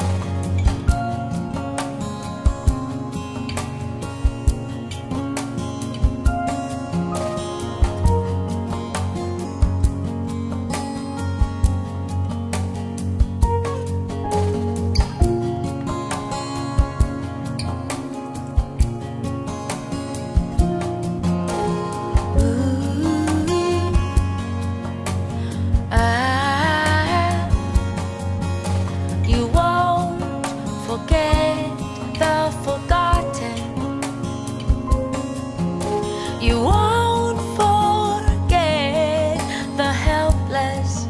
You won't forget the helpless.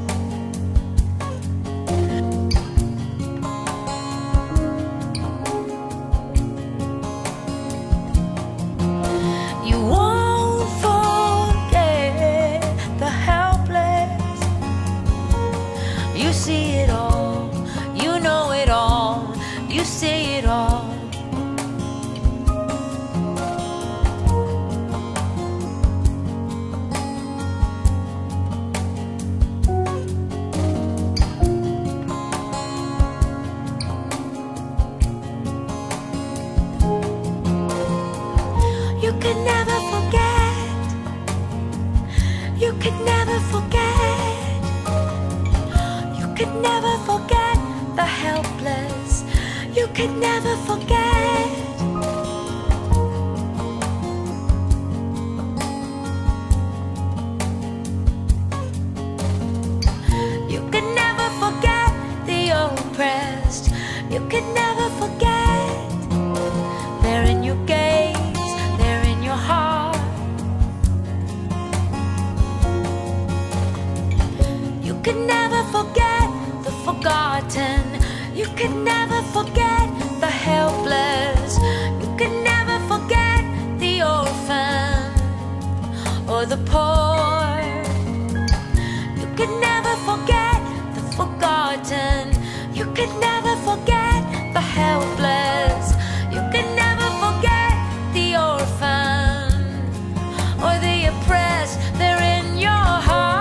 You won't forget the helpless. You see it all, you know it all, you see it all. You could never forget. You could never forget. You could never forget the helpless. You could never forget. You could never forget the oppressed. You could never forget. They're in your gaze. You could never forget the forgotten. You could never forget the helpless. You could never forget the orphan or the poor. You could never forget the forgotten. You could never forget the helpless. You could never forget the orphan or the oppressed. They're in your heart.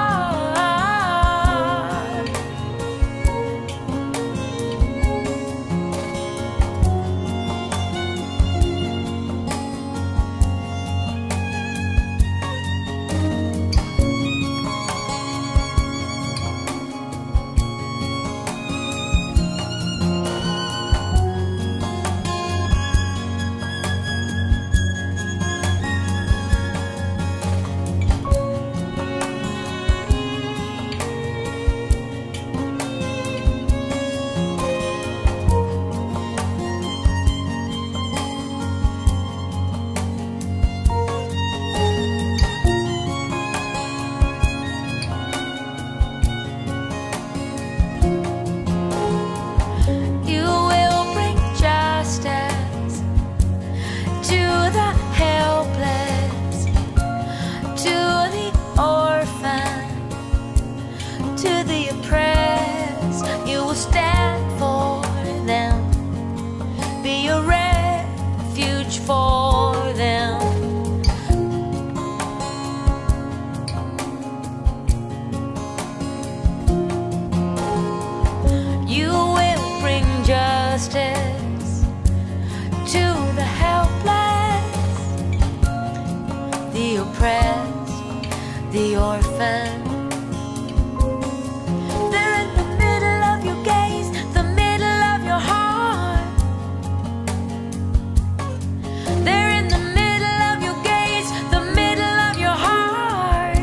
the orphan. They're in the middle of your gaze, the middle of your heart. They're in the middle of your gaze, the middle of your heart.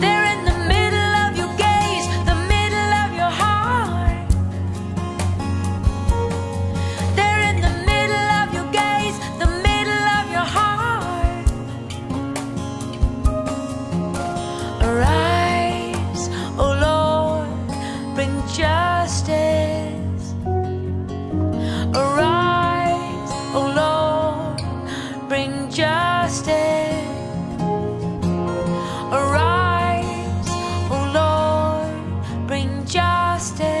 They're in the middle of your gaze, the middle of your heart. They're in the middle of your gaze, the middle of your heart. Arise, O Lord, bring justice. Arise, O Lord, bring justice. Arise, O Lord, bring justice.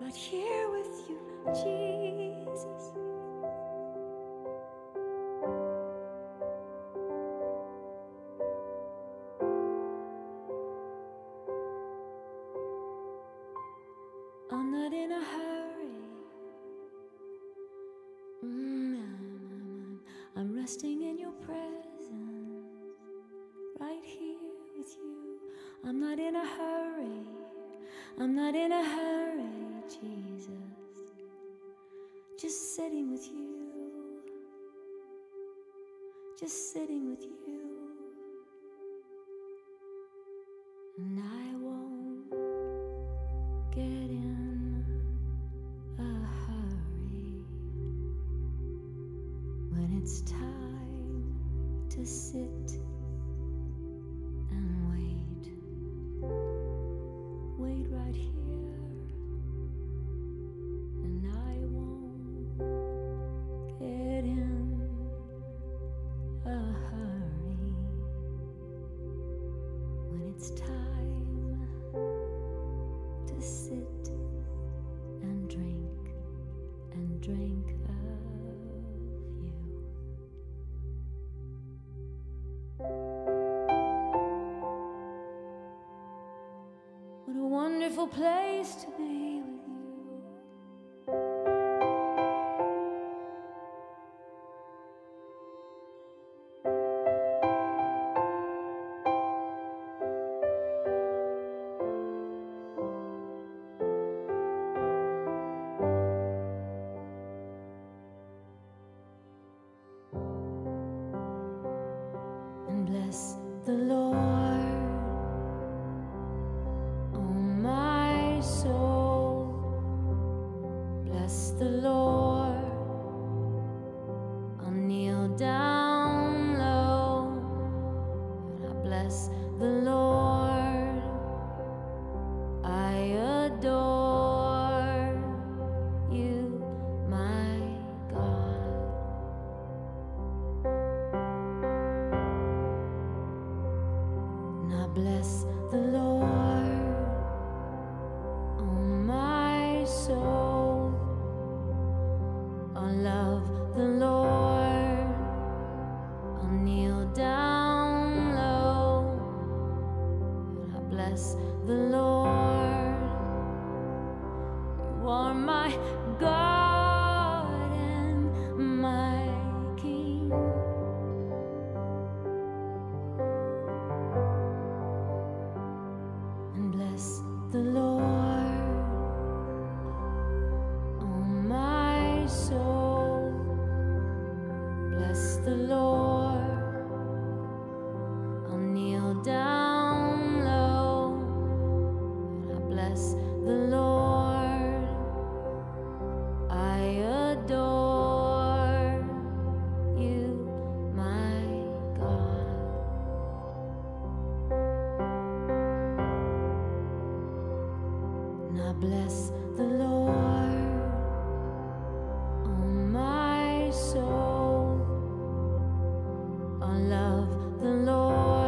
Not here with you, Jesus. I'm not in a hurry. I'm resting in your presence, right here with you. I'm not in a hurry. I'm not in a hurry, Jesus. Just sitting with you. Just sitting with you. And I won't get in a hurry when it's time to sit and wait. Wait right here. And I won't get in a hurry when it's time to sit and drink of you. What a wonderful place to be with you. Bless the Lord, oh my soul. Bless the Lord, I'll kneel down low, and I bless the Lord, I adore you, my God. Bless the Lord, oh my soul. I love the Lord, I'll kneel down low, and I bless the Lord. You are my God and my King. The Lord, oh my soul. Bless the Lord, I'll kneel down low, and I bless the Lord, I adore you, my God. Bless the Lord.